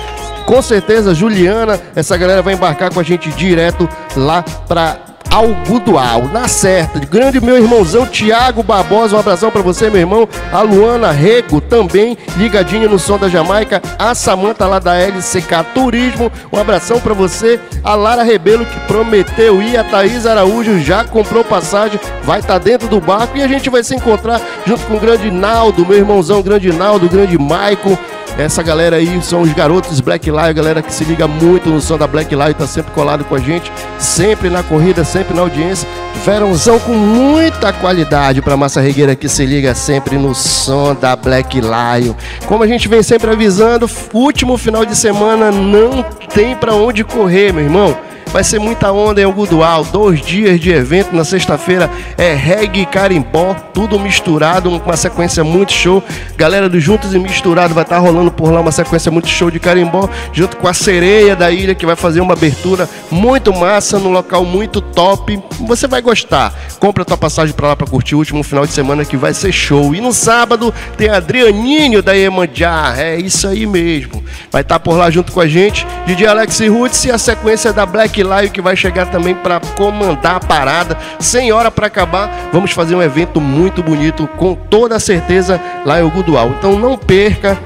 com certeza. Juliana, essa galera vai embarcar com a gente direto lá pra Algodoal, na certa. Grande meu irmãozão Tiago Barbosa, um abração pra você, meu irmão. A Luana Rego também, ligadinho no som da Jamaica. A Samanta lá da LCK Turismo, um abração pra você. A Lara Rebelo, que prometeu ir. A Thaís Araújo já comprou passagem, vai estar dentro do barco. E a gente vai se encontrar junto com o grande Naldo, meu irmãozão, grande Naldo, grande Maico. Essa galera aí são os garotos Black Lion, a galera que se liga muito no som da Black Lion, tá sempre colado com a gente, sempre na corrida, sempre na audiência. Verãozão com muita qualidade pra massa regueira que se liga sempre no som da Black Lion. Como a gente vem sempre avisando, último final de semana não tem pra onde correr, meu irmão. Vai ser muita onda em Algodoal, 2 dias de evento. Na sexta-feira é reggae e carimbó, tudo misturado, uma sequência muito show. Galera do Juntos e Misturado vai estar rolando por lá, uma sequência muito show de carimbó, junto com a Sereia da Ilha, que vai fazer uma abertura muito massa, num local muito top. Você vai gostar. Compra a tua passagem pra lá pra curtir o último final de semana, que vai ser show. E no sábado tem Adrianinho da Iemanjá, é isso aí mesmo. Vai estar por lá junto com a gente, DJ Alex e Roots, e a sequência da Black Lion, que vai chegar também para comandar a parada, sem hora para acabar. Vamos fazer um evento muito bonito, com toda certeza, lá em Algodoal. Então não perca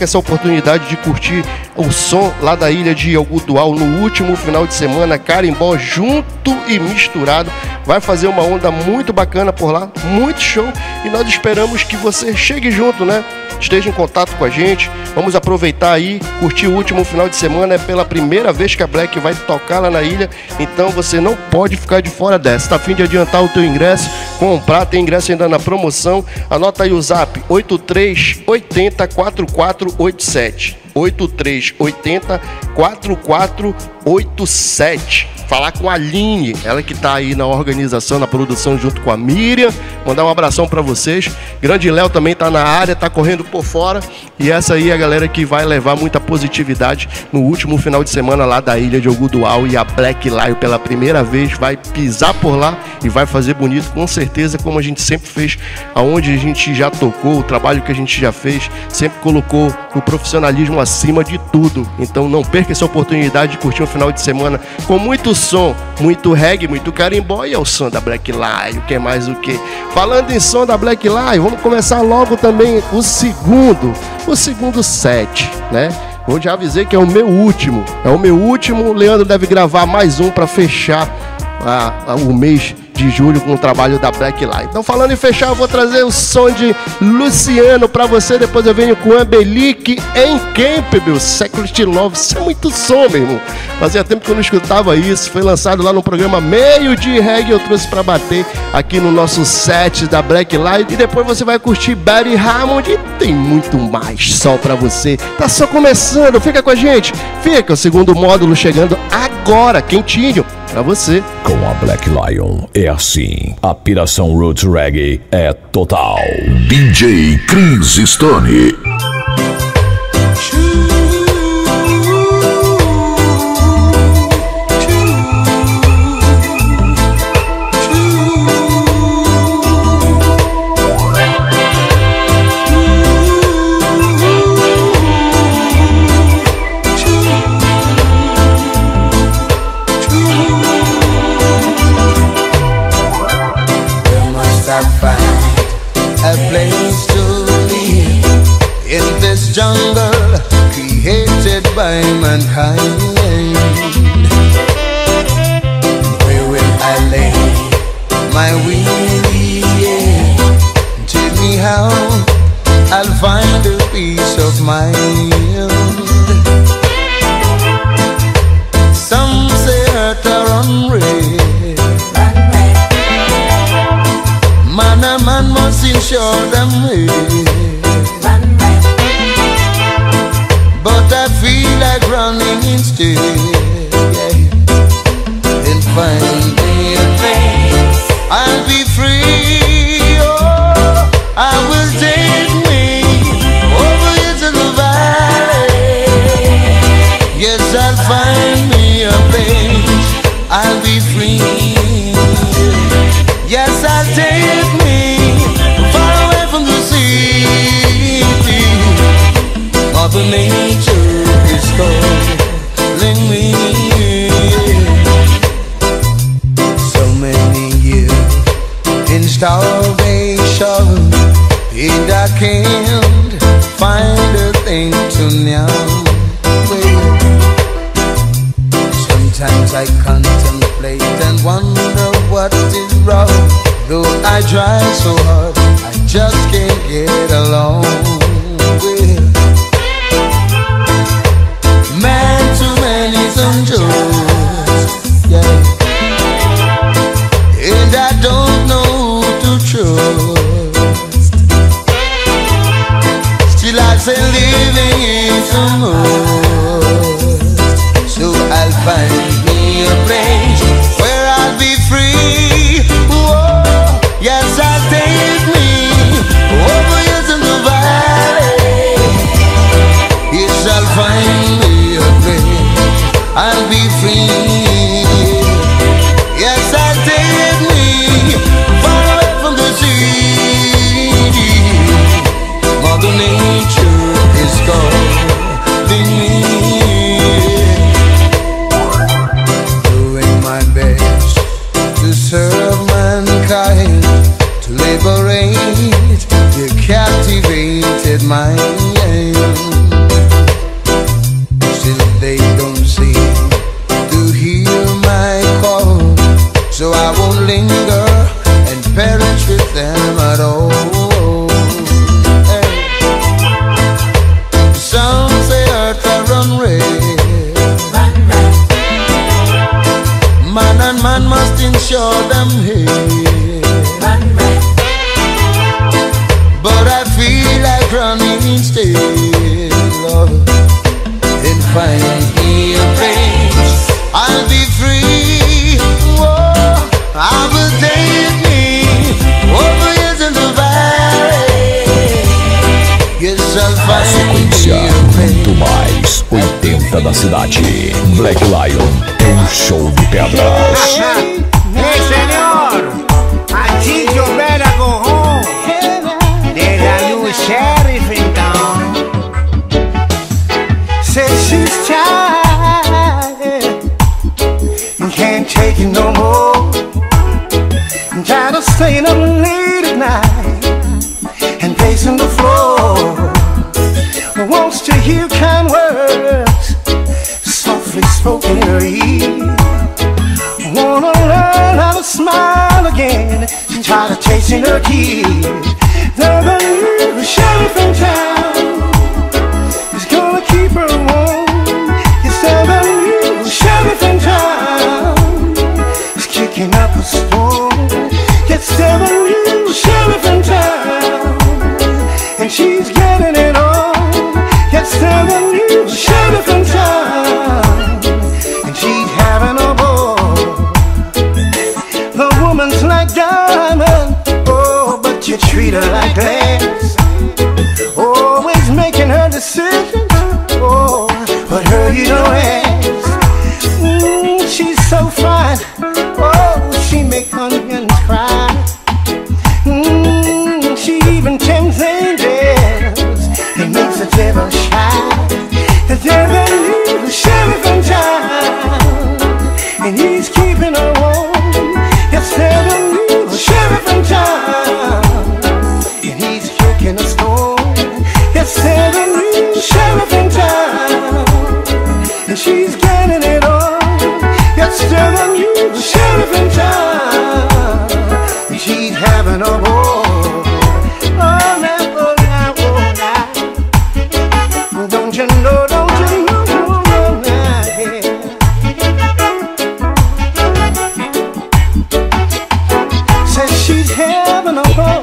essa oportunidade de curtir o som lá da ilha de Algodoal no último final de semana, carimbó junto e misturado. Vai fazer uma onda muito bacana por lá, muito show, e nós esperamos que você chegue junto, né? Esteja em contato com a gente. Vamos aproveitar aí, curtir o último final de semana. É pela primeira vez que a Black vai tocar lá na ilha, então você não pode ficar de fora dessa. Tá a fim de adiantar o teu ingresso, comprar, tem ingresso ainda na promoção. Anota aí o zap, 83804487. 8380-4487. Falar com a Aline, ela que tá aí na organização, na produção, junto com a Miriam. Mandar um abração para vocês. Grande Léo também tá na área, tá correndo por fora. E essa aí é a galera que vai levar muita positividade no último final de semana lá da ilha de Algodoal. E a Black Lion pela primeira vez vai pisar por lá e vai fazer bonito, com certeza, como a gente sempre fez, aonde a gente já tocou, o trabalho que a gente já fez, sempre colocou o profissionalismo acima de tudo. Então não perca essa oportunidade de curtir um final de semana com muito som, muito reggae, muito carimbó e é o som da Black Lion, que é mais o que? Falando em som da Black Lion, vamos começar logo também o segundo set, né? Vou já avisei que é o meu último, o Leandro deve gravar mais um para fechar o mês de julho com o trabalho da Black Lion. Então, falando em fechar, eu vou trazer o som de Luciano para você, depois eu venho com Ambelique em Campbell, Secret Love. Isso é muito som, meu irmão. Fazia tempo que eu não escutava isso, foi lançado lá no programa Meio de Reggae, eu trouxe para bater aqui no nosso set da Black Lion, e depois você vai curtir Barry Hammond e tem muito mais sol para você. Tá só começando, fica com a gente, fica o segundo módulo chegando agora, quentinho pra você. Com a Black Lion é assim, a piração Roots Reggae é total. DJ Crys Stone. Jungle created by mankind, where will I lay my weary head? Tell me how I'll find a peace of mind. Some say hurt are unreal, man a man must ensure them real. Like running instead, yeah. And finally I'll be free. Oh, I will take me over into the valley. Yes, I'll find me a place. I'll be free. Yes, I'll take me far away from the sea. Mother Nature calling me. So many years in starvation, and I can't find a thing to now. Sometimes I contemplate and wonder what is wrong. Though I try so hard, I just can't get along. Living is a must, so I'll find me a place where I'll be free. Whoa, yes, I'll take me over hills in the valley. Yes, I'll find me a place. I'll be free. Yes, I'll take me far away from the sea. Mother Nature calling me, doing my best to serve mankind, to liberate the captivated mind. Still they don't seem to hear my call, so I won't linger and perish with them at all. Show them here, but I feel like running instead, Lord. find me a place I'll be free. Whoa, I will take me over years in the valley. Yes, I'll find me a place. A sequência mais 80 da cidade. Black Lion é show de pedras. Hey, senhor, a gente opera com ron. Desde a luz, sheriff, então. Say she's tired, can't take it no more. Tired of staying up late at night and pacing the floor. Wants to hear kind words softly spoken in her ear. Wanna learn how to smile again. She's tired of chasing her keys. The new sheriff in town is gonna keep her warm. It's the new sheriff in town is kicking up a storm. It's the new sheriff in town and she's getting it on. It's the new sheriff in town and she's having a ball. The woman's like diamond, oh, but you treat her like glass. Always making her decisions, oh, but her you don't ask. She's so fine, oh, she make onions cry. She even tempts angels and makes the devil shy. The devil is sheriff in town and he's keeping her warm. Yes, the devil is sheriff in town. Sheriff in town, and she's getting it on. Yes, the new sheriff in town, and she's having a ball. Oh, now, oh, now, oh, now. Don't you know, oh, now, yeah. Says she's having a ball.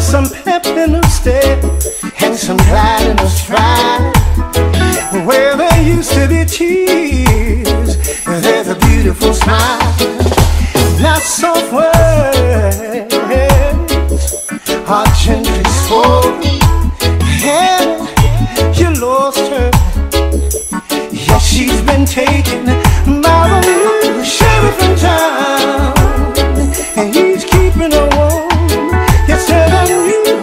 Some pep in her step and some pride in her stride. Where there used to be tears, there's a beautiful smile. Not soft words are gently spoken, and you lost her. Yes, she's been taken by the new sheriff in town, and he's keeping her warm.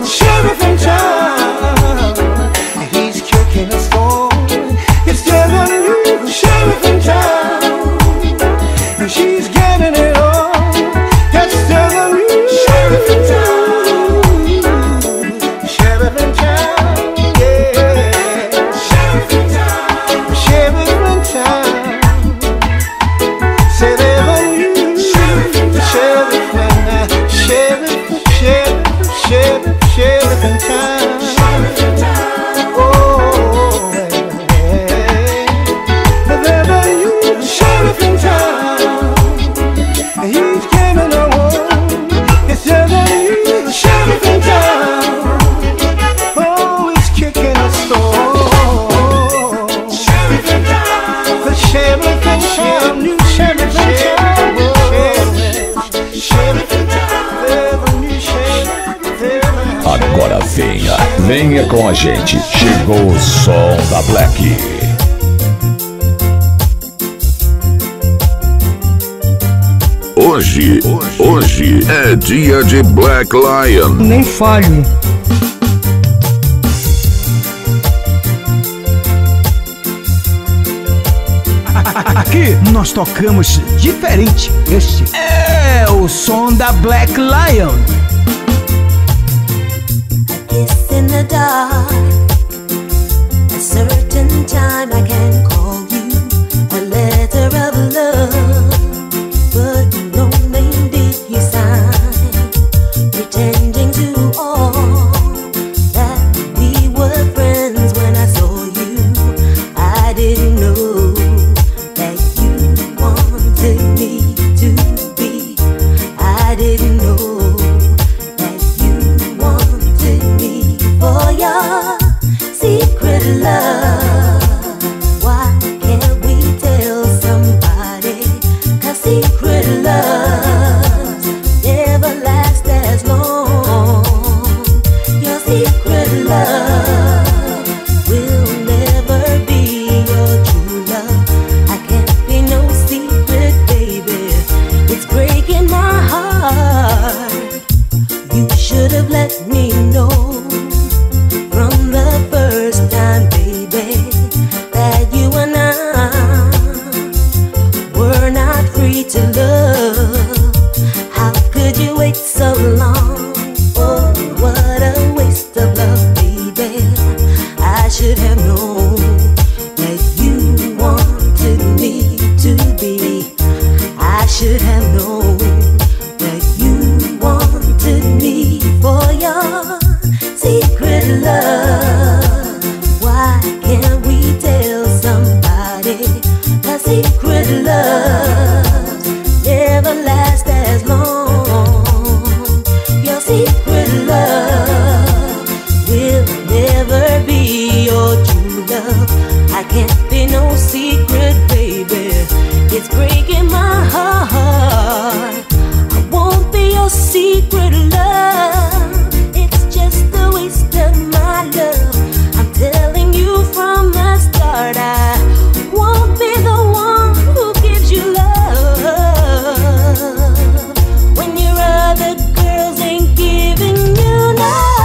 Sheriff in town, and he's kicking a storm. It's the new sheriff in town, and she's getting it on. That's the new sheriff in town. Sheriff in town, yeah. Sheriff in town, sheriff in town. Say they're the new sheriff in town. Sheriff in town, sheriff, sheriff, sheriff. Sheriff in town, oh, yeah. You, sheriff in town, he's coming along. It's you, sheriff in town, oh, he's kicking a storm. Sheriff in town, the sheriff in town, new sheriff in town, sheriff in town. Agora venha, venha com a gente. Chegou o som da Black. Hoje é dia de Black Lion. Nem falho. Aqui nós tocamos diferente. Este é o som da Black Lion. In the dark, a certain time I can call you a letter of love, but no name did you sign, pretending to all that we were friends. When I saw you, I didn't know that you wanted secret, baby. It's breaking my heart. I won't be your secret love. It's just a waste of my love. I'm telling you from the start, I won't be the one who gives you love when your other girls ain't giving you love.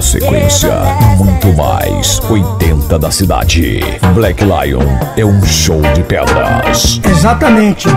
Sequência, muito mais 80 da cidade. Black Lion é um show de pedras. Exatamente.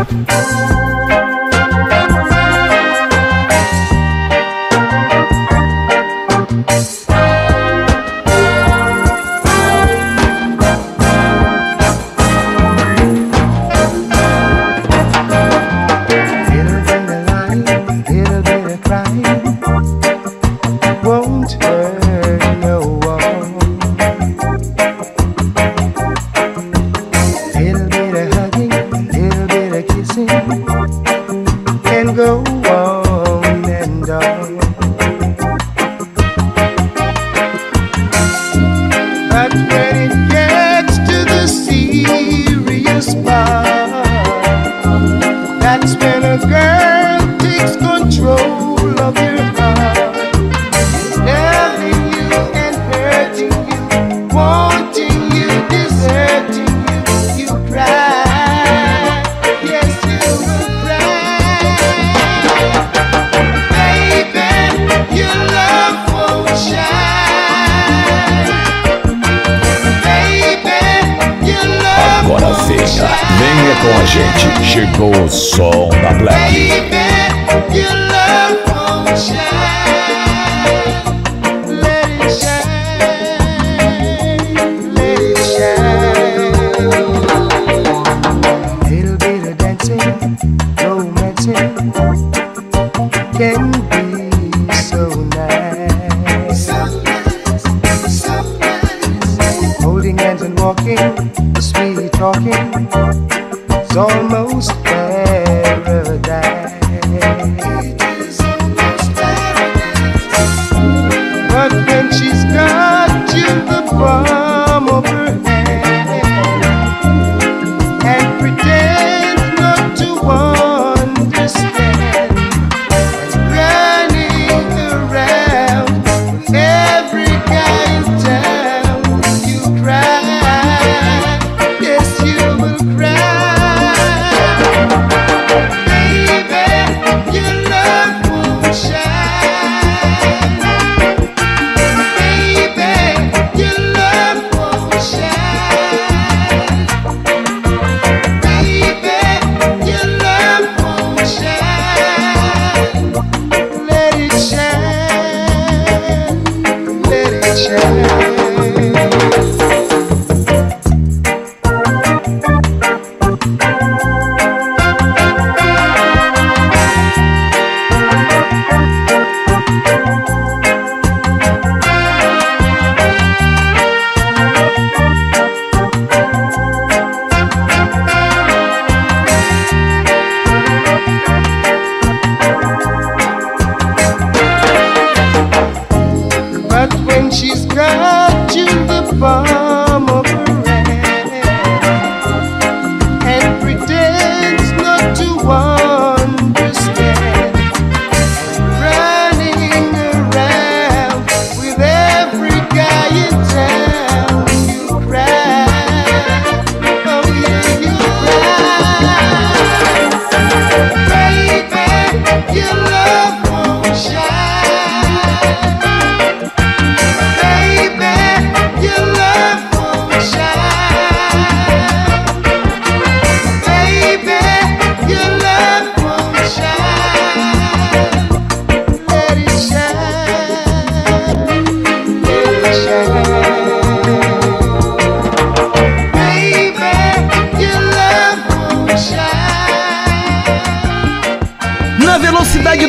Cry, baby, you love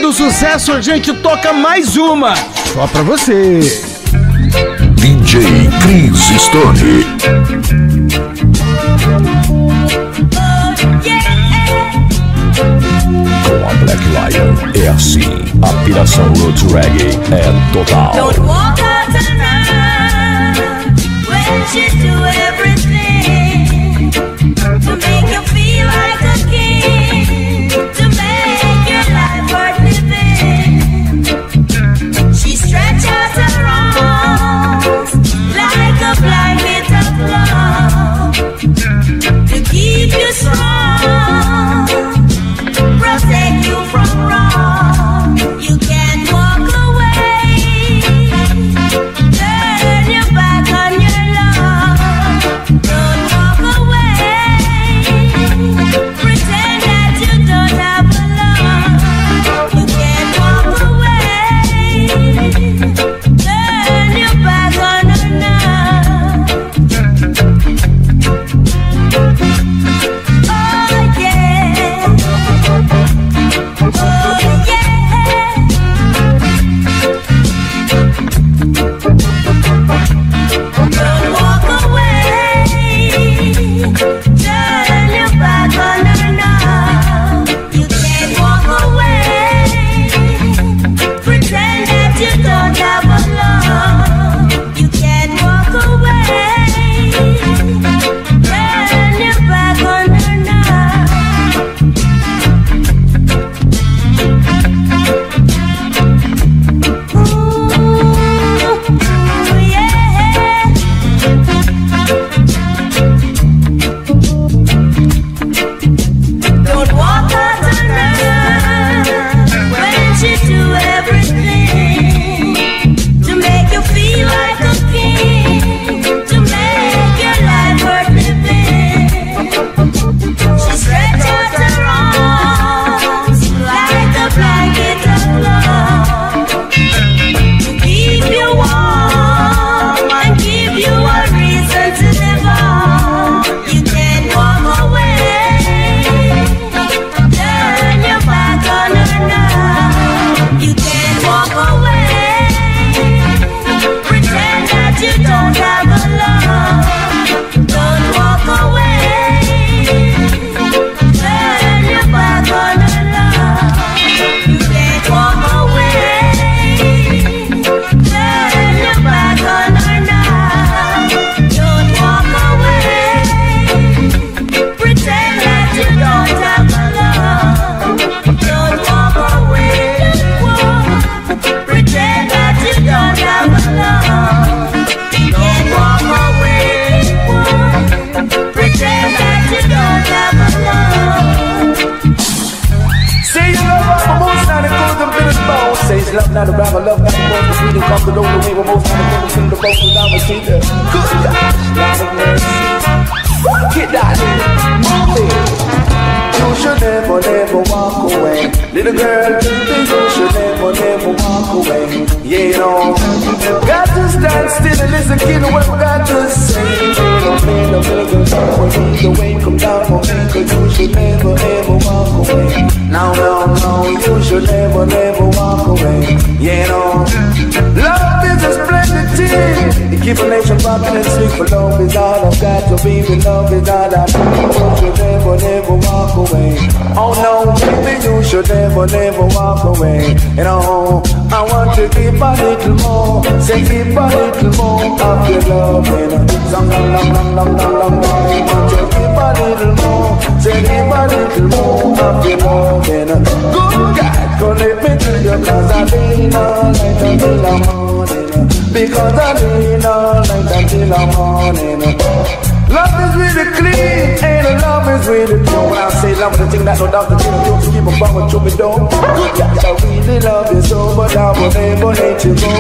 do sucesso, a gente toca mais uma. Só pra você. DJ Crys Stone. Com a Black Lion é assim. A piração Roots Reggae é total. Don't walk out tonight when you do everything to make you feel like a king, to make your life worth living. She stretches her arms like a blanket of love to keep you strong, protect you from wrong. You can't walk away, turn your back on your love. Don't walk away, pretend that you don't have a love. You can't walk away, turn your back on her now. Oh yeah. Oh yeah, don't walk away, turn your back on her now. You can't walk away, pretend that you don't have a love. You can't walk away, turn your back on her now. Ooh, yeah. Don't walk out on her when she do everything to make you feel like a king, to make your life worth living. She stretches her arms like a blanket of love to keep you warm and give you a reason to live on. You can walk away, turn your back on her now. You can walk away, pretend that you don't have a love. Don't walk away, turn your back on her now. You can't walk away, turn your back on her now. Don't walk away, pretend that you don't have a love. Don't walk away, pretend that you don't have a love. You can't walk away, pretend that you don't have a love. Say you love us, but most not includes them finished bones. Say it's love, not a rival, love, not the most misleading. Come to know the way, but most not includes them the most without a cheater. Good gosh, not a mercy. Get out here, move it. You should never, never walk away. Little girl, you should never, never walk away. You know, got to stand still and listen, kid, what we got to say. Don't play no figures, don't lead the way, come down for me, cause you should never, never walk away. No, no, no, you should never, never walk away. You know, love is a splendid thing. It keeps a nation popping and sleep, but love is all I've got to be, with love is all I do. You should never, never walk away. Oh no, baby, you should never, never walk away. You know, I want to give a little more. Say give a little more of your love. You know, some long. Want to give a little more. Say give a little more of your love. You know, good God, go let me do your cause I lean all night until the morning. Because I lean all night until the morning. Love is really clean, and love is really pure. I say love is a thing that no doubt the thing you to give a fuck what you be doing. I really love you so, but I will never let you go.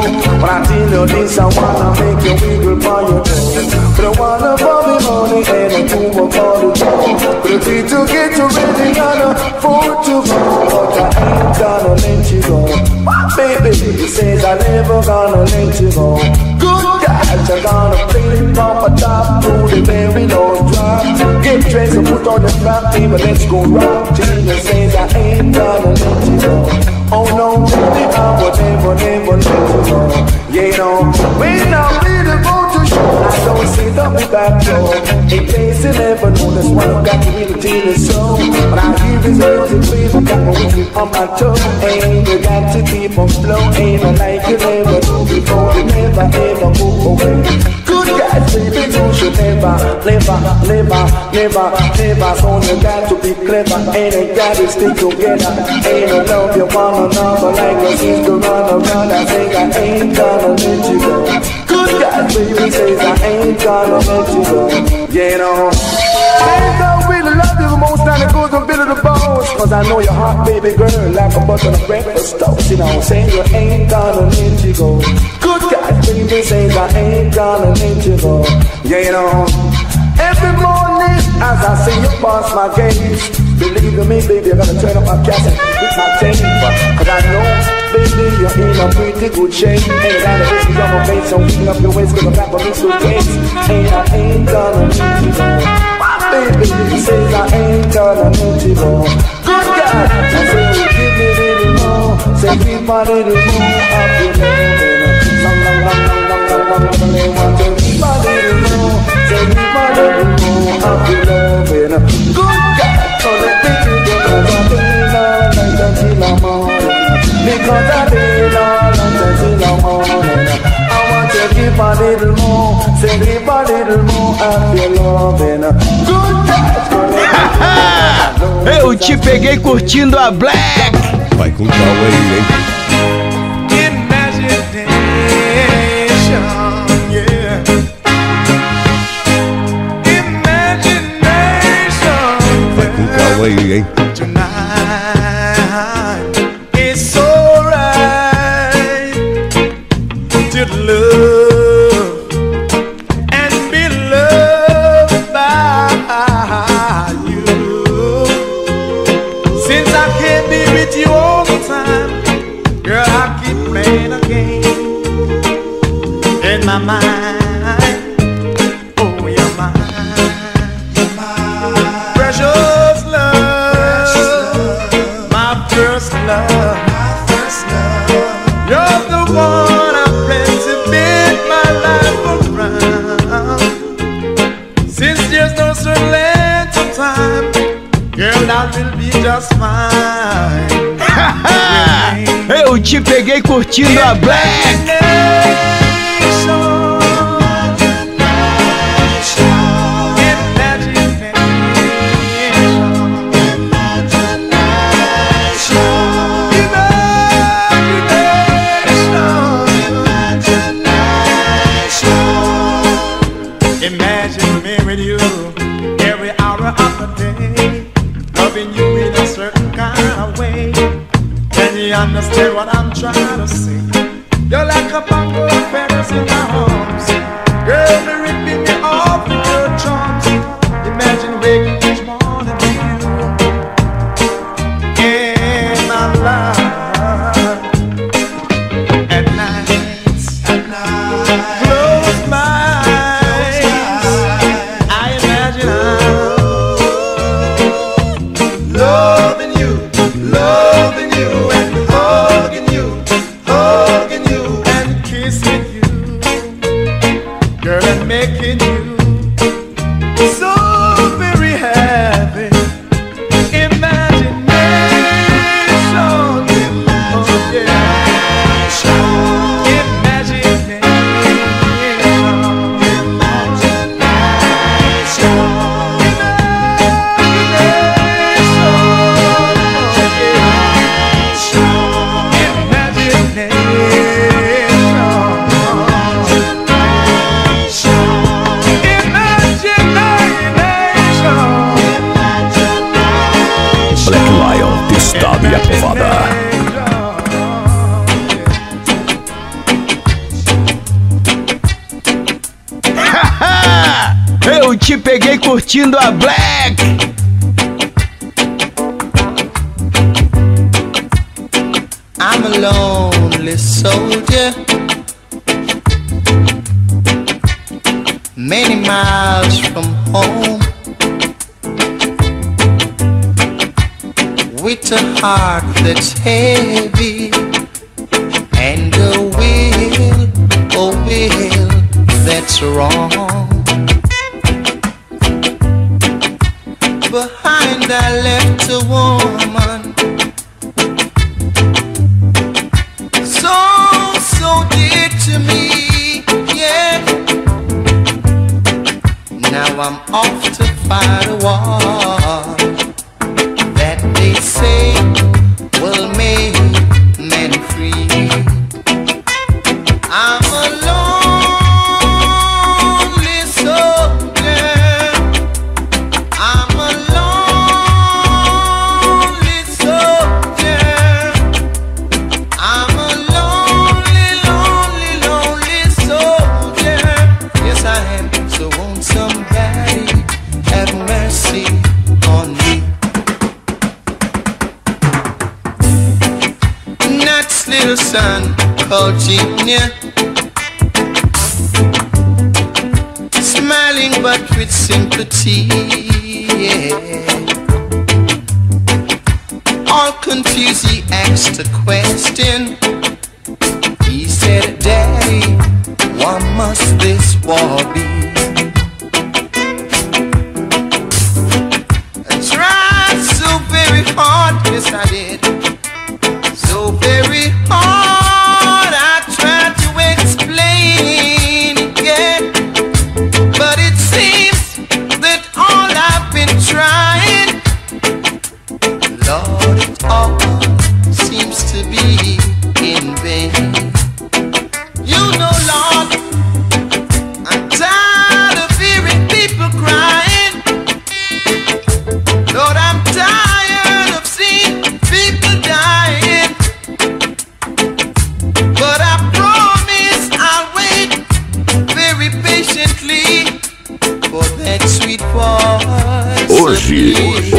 When I tell you this, I wanna make you wiggle by your toes. But I wanna body money and a two will call the door. But if you to get you ready, gotta afford to go. But I ain't gonna let you go. My baby, he says I never gonna let you go. Good guys, I'm gonna play it from a top to the very low drop. Get dressed and put on the strap, even let's go rock. Jesus says I ain't gonna let you go. Oh no, yeah, no. When I really want to show, I don't see the back door. In case you never know, that's why I got to really deal it so. But I hear his words and please, I got my weekly on my toe. Ain't you got to keep on flow, ain't I like you never do before, you never ever move away. Baby, don't you never, so you got to be clever, and you got to stick together. Ain't no love you want another, like no seems to run around. I think I ain't gonna let you go. Good God, baby says I ain't gonna let you go. Yeah, no. Ain't no really love you the most time it goes on building the bones. Cause I know your heart, baby girl, like a butter on a breakfast toast. You know, saying you ain't gonna let you go. Baby says I ain't gonna let you go. Yeah, you know. Every morning as I see you pass my gates, believe me, baby, I'm gonna turn up my gas and fix my tape. Cause I know, baby, you're in a pretty good shape. Ain't got a risk on my face, so clean up your waist, cause I'm not gonna miss your face. And I ain't gonna let you go. My baby says I ain't gonna let you go. Good God, I say you give me little more, say give my little more of your name. They want to be my little more, say be my little more, I'll be loving a good guy. So they think you don't know what they love until the morning. Because I did love until the morning. I want to give a little more, say give a little more, I'll be loving a good guy. Eu te peguei curtindo a Black. Vai com calma aí, hein? Tonight it's alright to love and be loved by you. Since I can't be with you all the time, girl, I keep playing a game in my mind. Eu te peguei curtindo a Black. Understand what I'm trying to say. You're like a bungle of feathers in my arms. Girl, you're ripping me off with your charms. Imagine waking each morning with you in my life. At night, close my eyes, I imagine I'm loving you and hugging you and kissing you, girl, and making you so very happy. Eu te peguei curtindo a Black. I'm a lonely soldier, many miles from home. with a heart that's heavy and a will, oh will, that's wrong. Behind I left a woman so, so dear to me, yeah. Now I'm off to fight a war that they say will make men free. I'm a lonely soldier, I'm a lonely soldier, I'm a lonely, lonely, lonely soldier. Yes I am, so won't somebody have mercy on me? Nat's little son called Junior, smiling but with sympathy, yeah. All confused he asked a question. He said, Daddy, what must this war be? I tried so very hard, yes I did, so very hard I tried to explain again, but it seems that all I've been trying, Lord, it all seems to be in vain. You know, Lord, I'm tired of hearing people crying. Lord, I'm tired of seeing people dying.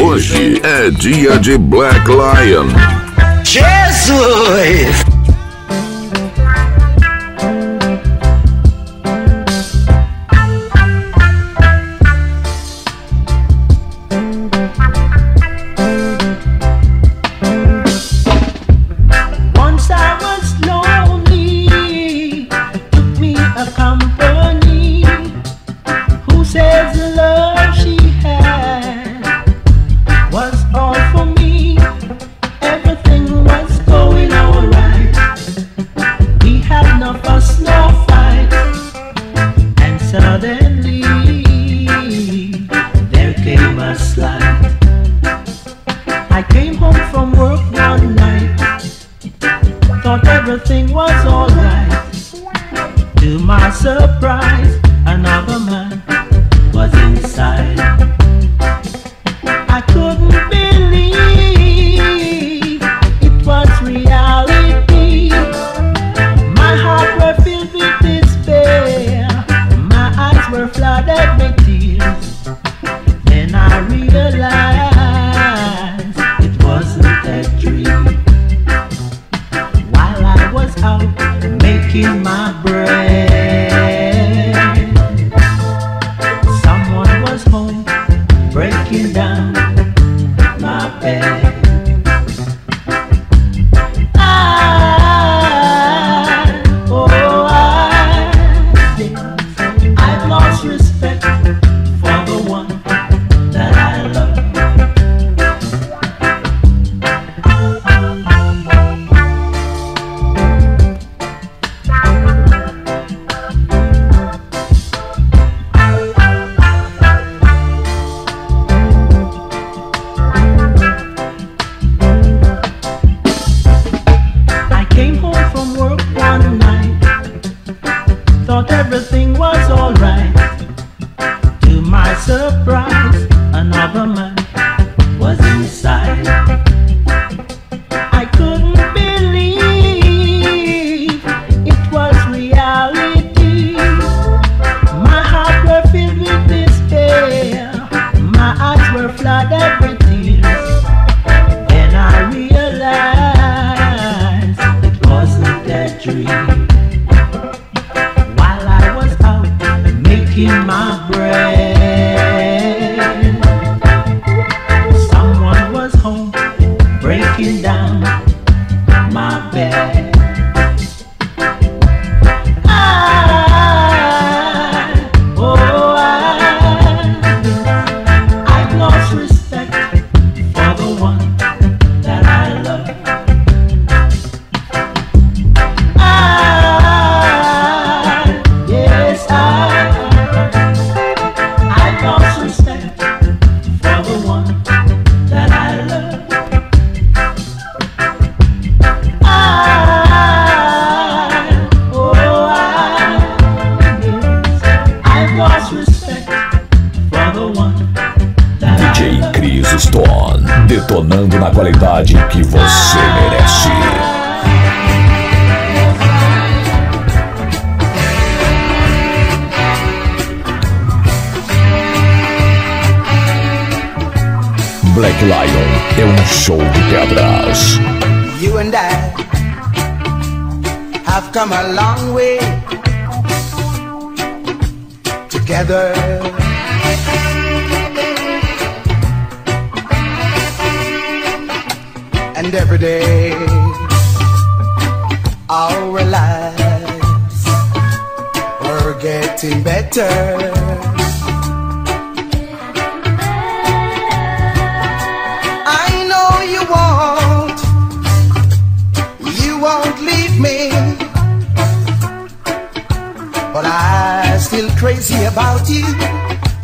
Hoje é dia de Black Lion. Jesus! Crys Stone, detonando na qualidade que você merece. Black Lion é show de pedras. You and I have come a long way together. And every day our lives are getting better. But I'm still crazy about you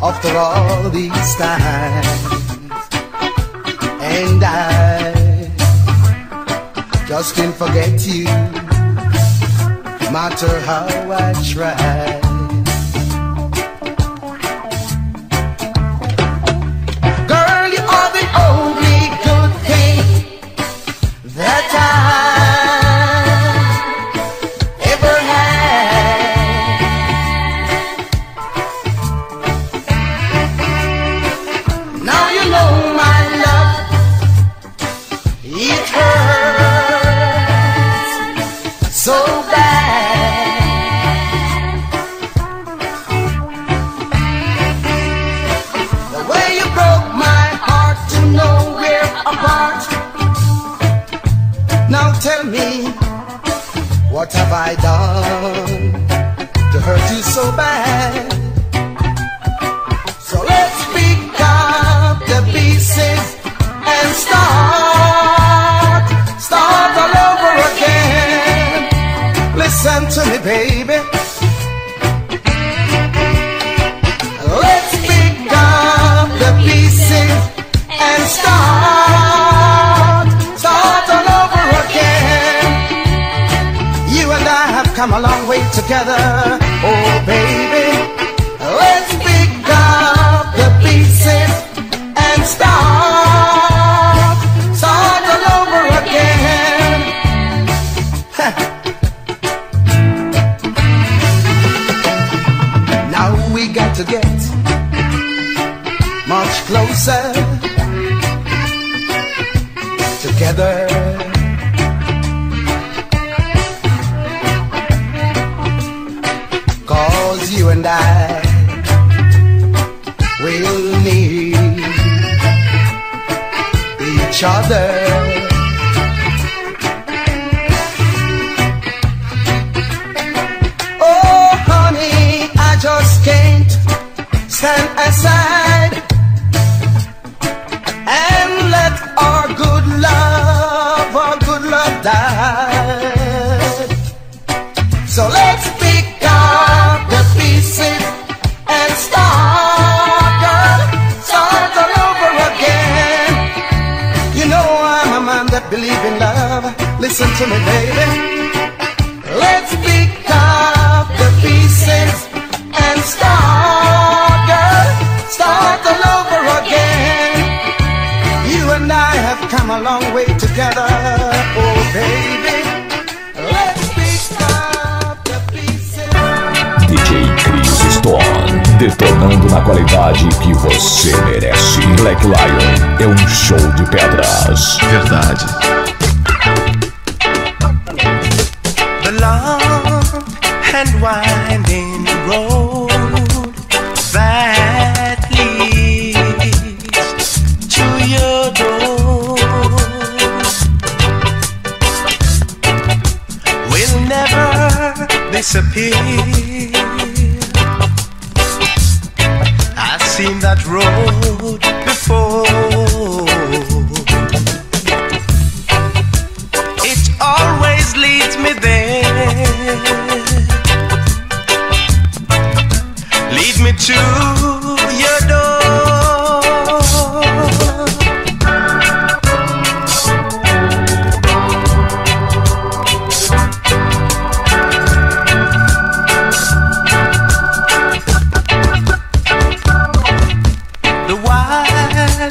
after all these times. And I just can't forget you, no matter how I try. Girl, you are the only good thing that I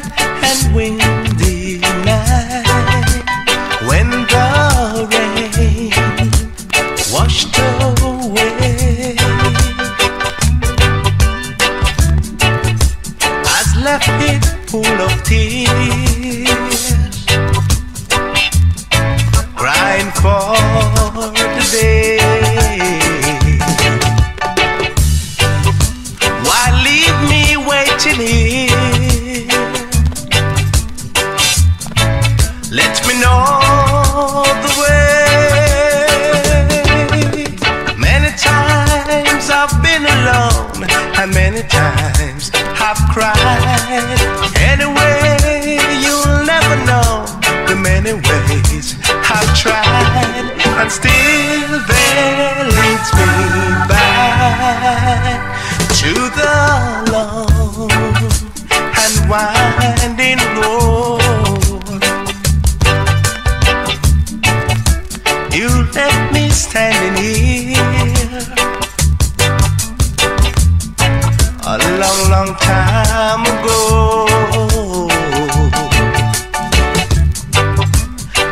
and windy night when the rain washed away. I'd left it full of tears, crying for the day. Let me know the way. Many times I've been alone, and many times I've cried. Anyway, you'll never know the many ways I've tried, and still there leads me back to the love and winding road. You left me standing here a long, long time ago.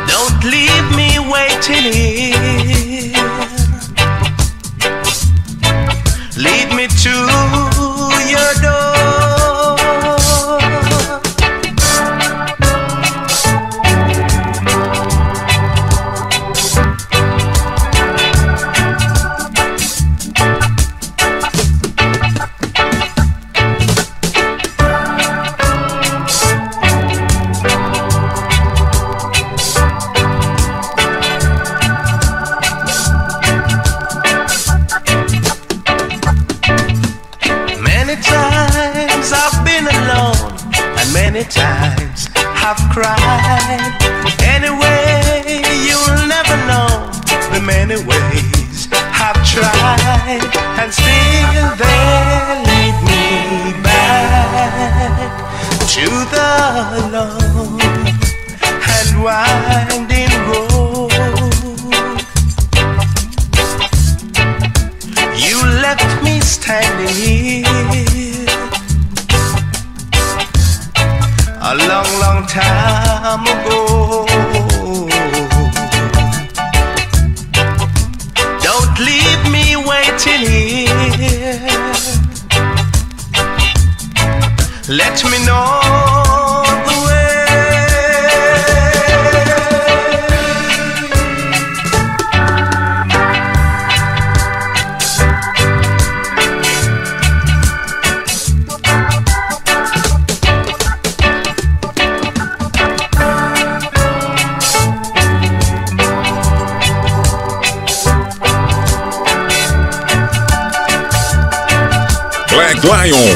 Don't leave me waiting here, lead me to your door.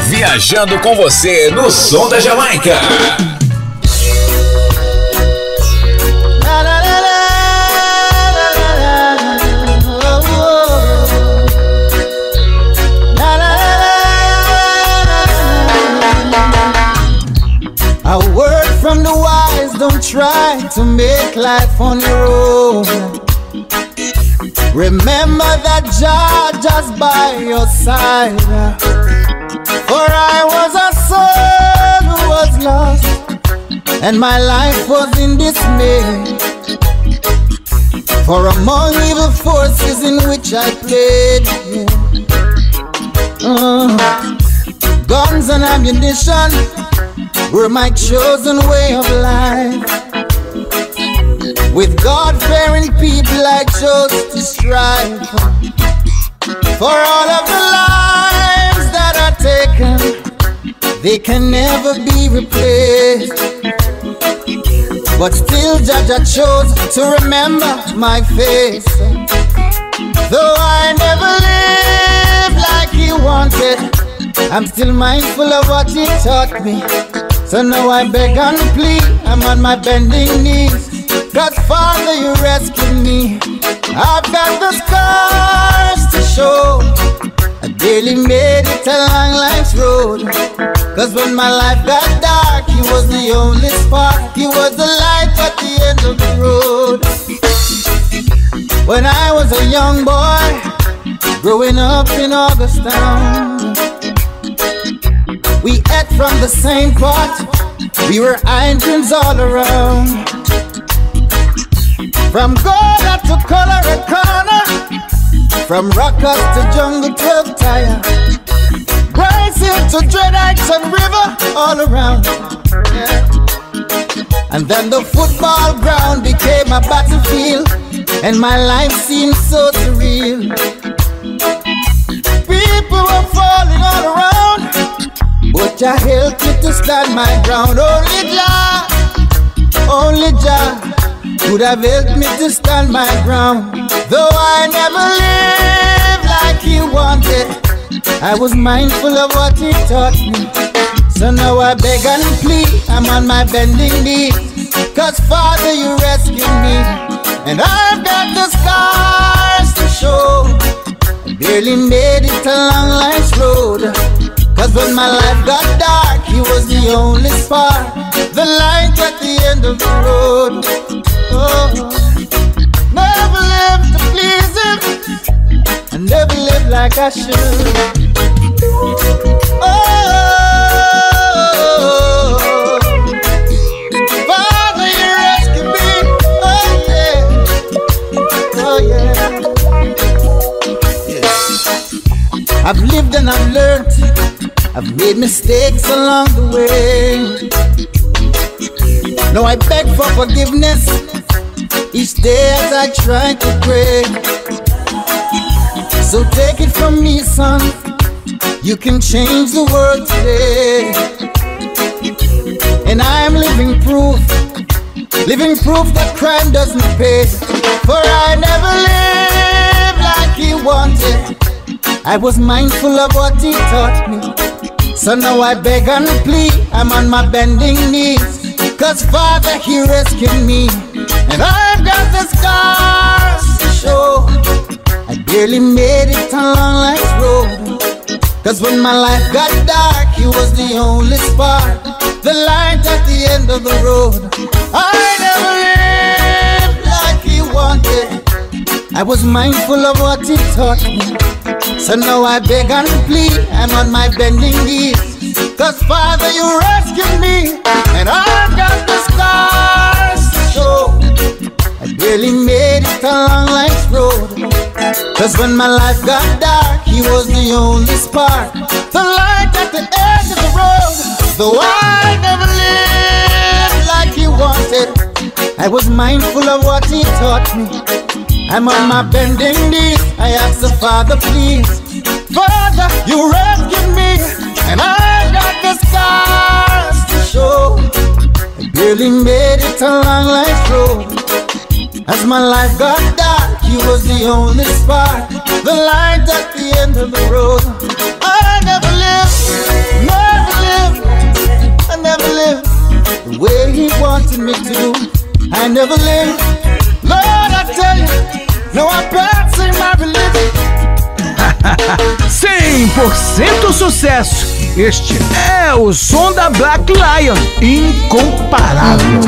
Viajando com você no som da Jamaica. A word from the wise, don't try to make life on your own. Remember that Jah just by your side. For I was a soul who was lost, and my life was in dismay. For among evil forces in which I played, guns and ammunition were my chosen way of life. With God-fearing people I chose to strive for all of the life are taken, they can never be replaced. But still Jah chose to remember my face. Though I never lived like He wanted, I'm still mindful of what He taught me. So now I beg and plead, I'm on my bending knees. God Father, You rescued me. I've got the scars to show. I barely made it along life's road. Cause when my life got dark, He was the only spark. He was the light at the end of the road. When I was a young boy, growing up in Augustown, we ate from the same pot. We were islands all around. From corner to color and corner, from rockers to jungle to tire, rising to dreadites and river all around. Yeah. And then the football ground became a battlefield, and my life seemed so surreal. People were falling all around, but Jah helped me to stand my ground. Only Jah could have helped me to stand my ground. Though I never lived like He wanted, I was mindful of what He taught me. So now I beg and plead, I'm on my bending knee, 'cause Father, You rescued me, and I've got the scars to show. Barely made it along life's road, 'cause when my life got dark, He was the only spark, the light at the end of the road. Oh. Never lived to please Him, I never lived like I should. Oh. Father, You rescued me. Oh yeah. Oh yeah. I've lived and I've learned, I've made mistakes along the way. Now I beg for forgiveness each day as I try to pray. So take it from me, son, you can change the world today. And I am living proof that crime doesn't pay. For I never lived like He wanted, I was mindful of what He taught me. So now I beg and plead, I'm on my bending knees, 'cause Father, He rescued me, and I've got the scars to show. I barely made it along life's road, 'cause when my life got dark, He was the only spark, the light at the end of the road. I never lived like He wanted, I was mindful of what He taught me. So now I beg and plead, I'm on my bending knees, 'cause Father, You rescued me, and I've got the scars to show. I barely made it along life's road, 'cause when my life got dark, He was the only spark, the light at the end of the road. Though I never lived like He wanted, I was mindful of what He taught me. I'm on my bending knees, I ask the Father, please. Father, You rescued me, and I got the scars to show. I barely made it along life's road. As my life got dark, He was the only spark, the light at the end of the road. I never lived, never lived, I never lived the way He wanted me to. I never lived. Lord, I tell you, no appearance in my religion. 100% sucesso. Este é o som da Black Lion, incomparável.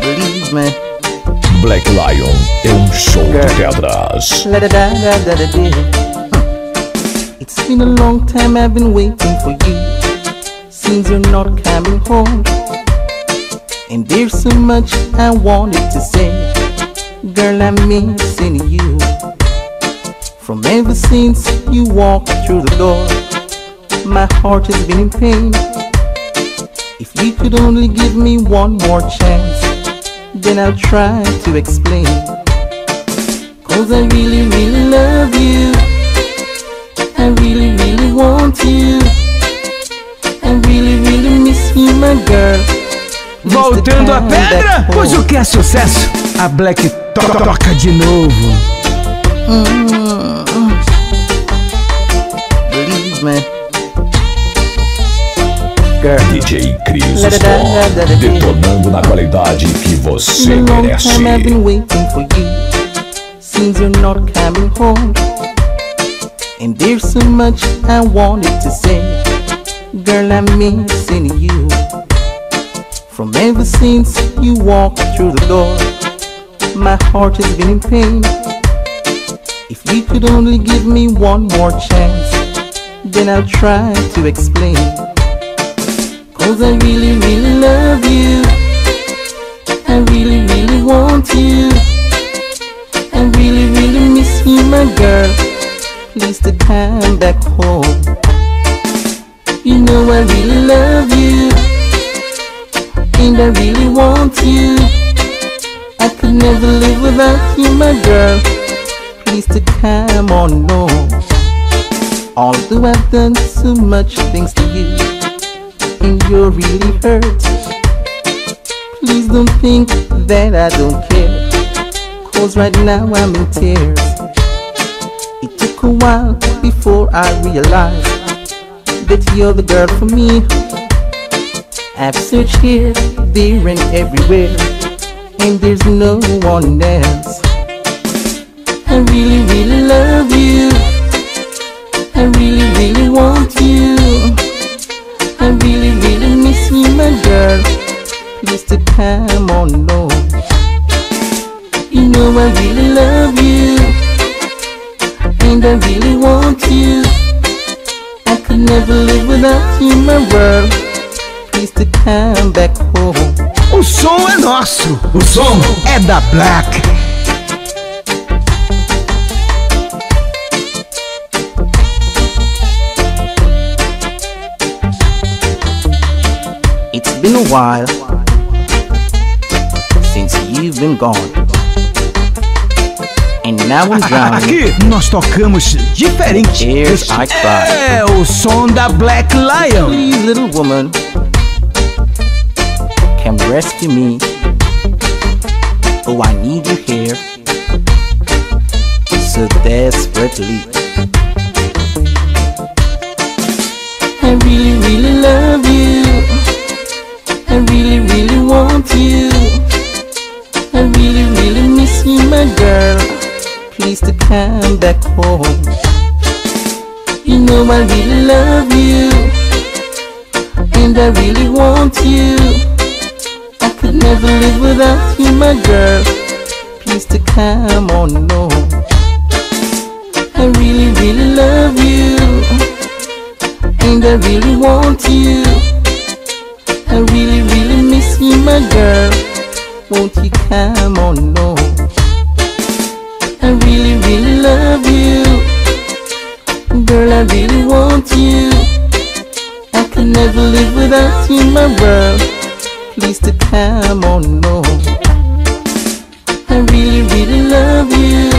Believe me. Black Lion é show de pedras. It's been a long time I've been waiting for you, since you're not coming home. And there's so much I wanted to say, girl, I'm missing you. From ever since you walked through the door, my heart has been in pain. If you could only give me one more chance, then I'll try to explain. 'Cause I really, really love you, I really, really want you, I really, really miss you, my girl. Voltando à pedra, pois o que é sucesso? A Black toca de novo. Believe me. DJ Crys Stone, detonando na qualidade que você merece. I've been waiting for you, since you're not coming home. And there's so much I wanted to say, girl, I'm missing you. From ever since you walked through the door, my heart has been in pain. If you could only give me one more chance, then I'll try to explain. Cause I really, really love you. I really, really want you. I really, really miss you, my girl. Please take time back home. You know I really love you. And I really want you. I could never live without you, my girl. Please take time on home. Although I've done so much things to you, and you're really hurt, please don't think that I don't care. Cause right now I'm in tears. It took a while before I realized that you're the girl for me. I've searched here, there and everywhere, and there's no one else. I really, really love you. I really, really want you. I really, really miss you, my girl. Please take time on low. You know I really love you. And I really want you. I could never live without you, my world. Please take time back home. O som é nosso, o som é da Black. It's been a while since you've been gone, and now I'm drowning. Aqui nós tocamos diferente. Here's I cry. É o som da Black Lion. Please, little woman, come rescue me. Oh, I need you here so desperately. I really, really love you. I really, really want you. I really, really miss you, my girl. Please to come back home. You know I really love you. And I really want you. I could never live without you, my girl. Please to come on home. I really, really love you. And I really want you. I really, really miss you, my girl. Won't you come on home? I really, really love you. Girl, I really want you. I can never live without you, my girl. Please to come on home. I really, really love you.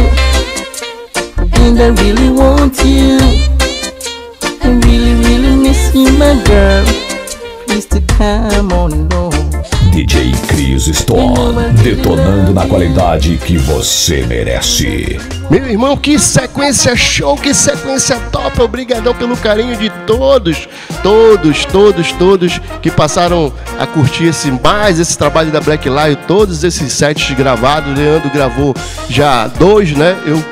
And I really want you. I really, really miss you, my girl. DJ Crys Stone, detonando na qualidade que você merece. Meu irmão, que sequência show, que sequência top. Obrigadão pelo carinho de todos que passaram a curtir esse trabalho da Black Lion. Todos esses sets gravados, o Leandro gravou já 2, né? Eu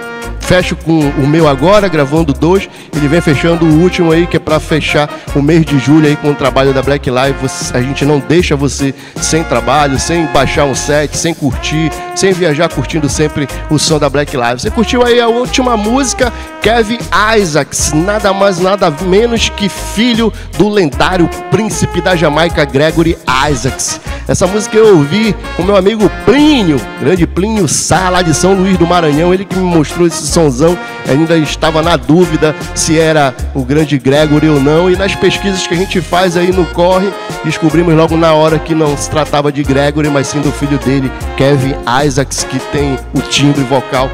fecho com o meu agora, gravando 2. Ele vem fechando o último aí, que é pra fechar o mês de julho aí com o trabalho da Black Lion. A gente não deixa você sem trabalho, sem baixar um set, sem curtir, sem viajar, curtindo sempre o som da Black Lion. Você curtiu aí a última música, Kevin Isaacs, nada mais nada menos que filho do lendário príncipe da Jamaica, Gregory Isaacs. Essa música eu ouvi com meu amigo Plínio, grande Plínio Sá, lá de São Luís do Maranhão. Ele que me mostrou esse sonzão, ainda estava na dúvida se era o grande Gregory ou não, e nas pesquisas que a gente faz aí no corre, descobrimos logo na hora que não se tratava de Gregory, mas sim do filho dele, Kevin Isaacs, que tem o timbre vocal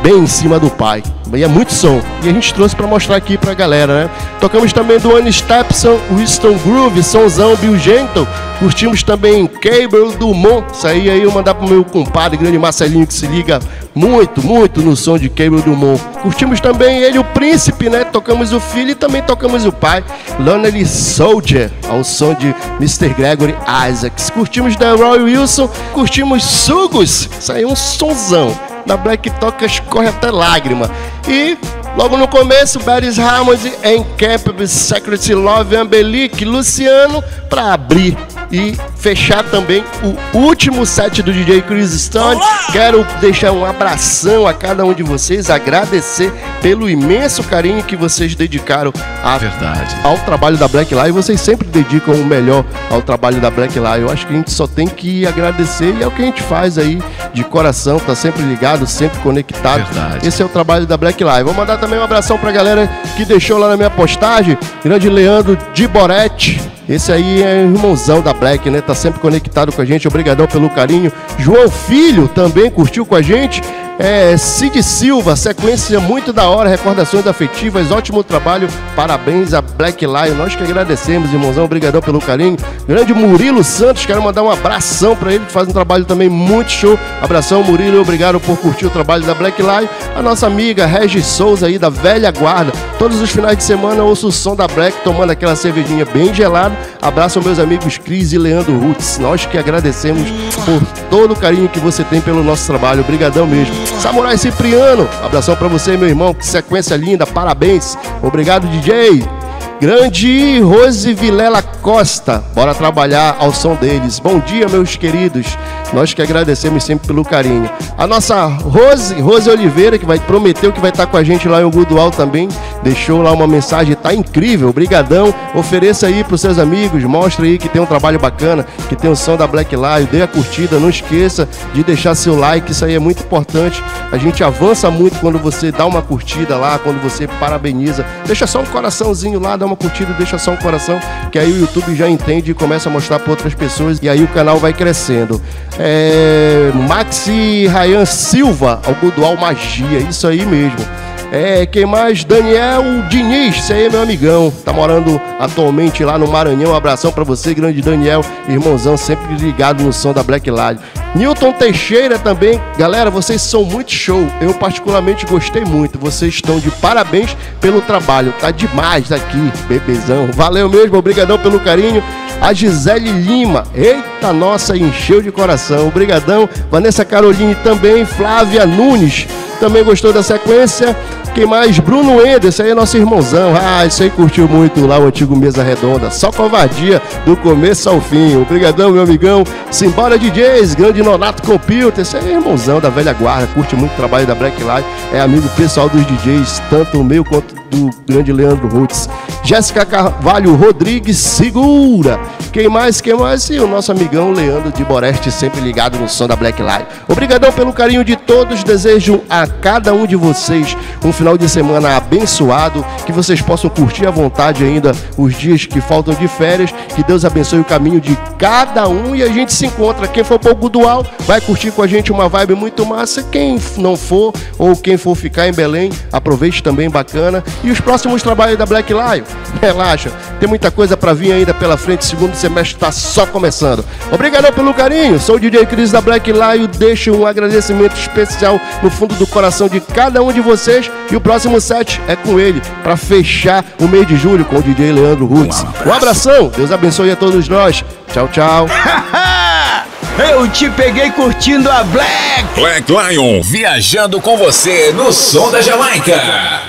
bem em cima do pai, e é muito som, e a gente trouxe para mostrar aqui pra galera, né? Tocamos também do Annie Stepson, Winston Groove, sonzão, Bill Gentle. Curtimos também Cable Dumont. Isso aí eu mandar pro meu compadre, grande Marcelinho, que se liga muito no som de Cable Dumont. Curtimos também ele, o príncipe, né? Tocamos o filho e também tocamos o pai, Lonely Soldier, ao som de Mr. Gregory Isaacs. Curtimos da Roy Wilson, curtimos Sugos. Isso aí é um sonzão. Na Black toca, escorre até lágrima. E logo no começo, Barry's Hammond, Camp, Secret Love, Ambelique, Luciano, para abrir. E fechar também o último set do DJ Crys Stone. Quero deixar um abração a cada um de vocês, agradecer pelo imenso carinho que vocês dedicaram ao trabalho da Black Lion. Vocês sempre dedicam o melhor ao trabalho da Black Lion. Eu acho que a gente só tem que agradecer, e é o que a gente faz aí de coração, tá sempre ligado, sempre conectado. Verdade. Esse é o trabalho da Black Lion. Vou mandar também um abração pra galera que deixou lá na minha postagem, grande Leandro de Borete. Esse aí é irmãozão da Black, né? Tá sempre conectado com a gente. Obrigadão pelo carinho. João Filho também curtiu com a gente. Cid Silva, sequência muito da hora, recordações afetivas, ótimo trabalho, parabéns a Black Lion, nós que agradecemos, irmãozão, obrigadão pelo carinho. Grande Murilo Santos, quero mandar um abração pra ele, que faz um trabalho também muito show. Abração, Murilo, obrigado por curtir o trabalho da Black Lion. A nossa amiga Regis Souza aí, da velha guarda, todos os finais de semana ouço o som da Black, tomando aquela cervejinha bem gelada. Abraço aos meus amigos Crys e Leandro Roots, nós que agradecemos por todo o carinho que você tem pelo nosso trabalho, obrigadão mesmo. Samurai Cipriano, abração pra você, meu irmão, que sequência linda, parabéns, obrigado, DJ. Grande Rose Vilela Costa, bora trabalhar ao som deles. Bom dia, meus queridos, nós que agradecemos sempre pelo carinho. A nossa Rose Oliveira, que prometeu que vai estar com a gente lá em Godual também, deixou lá uma mensagem, tá incrível, brigadão, ofereça aí pros seus amigos, mostra aí que tem um trabalho bacana, que tem o som da Black Lion, dê a curtida, não esqueça de deixar seu like, isso aí é muito importante, a gente avança muito quando você dá uma curtida lá, quando você parabeniza, deixa só um coraçãozinho lá, dá uma curtida, deixa só um coração, que aí o YouTube já entende e começa a mostrar para outras pessoas, e aí o canal vai crescendo. Maxi Rayan Silva, Algodoal Magia, isso aí mesmo. Quem mais? Daniel Diniz, esse aí é meu amigão, tá morando atualmente lá no Maranhão, um abração pra você, grande Daniel, irmãozão, sempre ligado no som da Black Lion. Newton Teixeira também, galera, vocês são muito show, eu particularmente gostei muito, vocês estão de parabéns pelo trabalho, tá demais aqui, bebezão, valeu mesmo, obrigadão pelo carinho. A Gisele Lima, eita nossa, encheu de coração, obrigadão. Vanessa Caroline também, Flávia Nunes, também gostou da sequência. Quem mais? Bruno Ender, esse aí é nosso irmãozão. Ah, isso aí curtiu muito lá o antigo Mesa Redonda. Só covardia do começo ao fim. Obrigadão, meu amigão. Simbora DJs, grande Nonato Computer. Esse aí é irmãozão da velha guarda. Curte muito o trabalho da Black Lion. É amigo pessoal dos DJs, tanto o meu quanto do grande Leandro Roots. Jéssica Carvalho Rodrigues, segura. Quem mais? Quem mais? E o nosso amigão Leandro de Boreste, sempre ligado no som da Black Lion. Obrigadão pelo carinho de todos. Desejo a cada um de vocês um final de semana abençoado, que vocês possam curtir à vontade ainda os dias que faltam de férias, que Deus abençoe o caminho de cada um, e a gente se encontra, quem for para o Godual vai curtir com a gente uma vibe muito massa, quem não for ou quem for ficar em Belém, aproveite também, bacana, e os próximos trabalhos da Black Lion, relaxa, tem muita coisa para vir ainda pela frente, segundo semestre está só começando. Obrigado pelo carinho, sou o DJ Crys da Black Lion, deixo um agradecimento especial no fundo do coração de cada um de vocês. E o próximo set é com ele, para fechar o mês de julho com o DJ Leandro Roots. Um abração, Deus abençoe a todos nós. Tchau, tchau. Eu te peguei curtindo a Black Lion, viajando com você no som da Jamaica.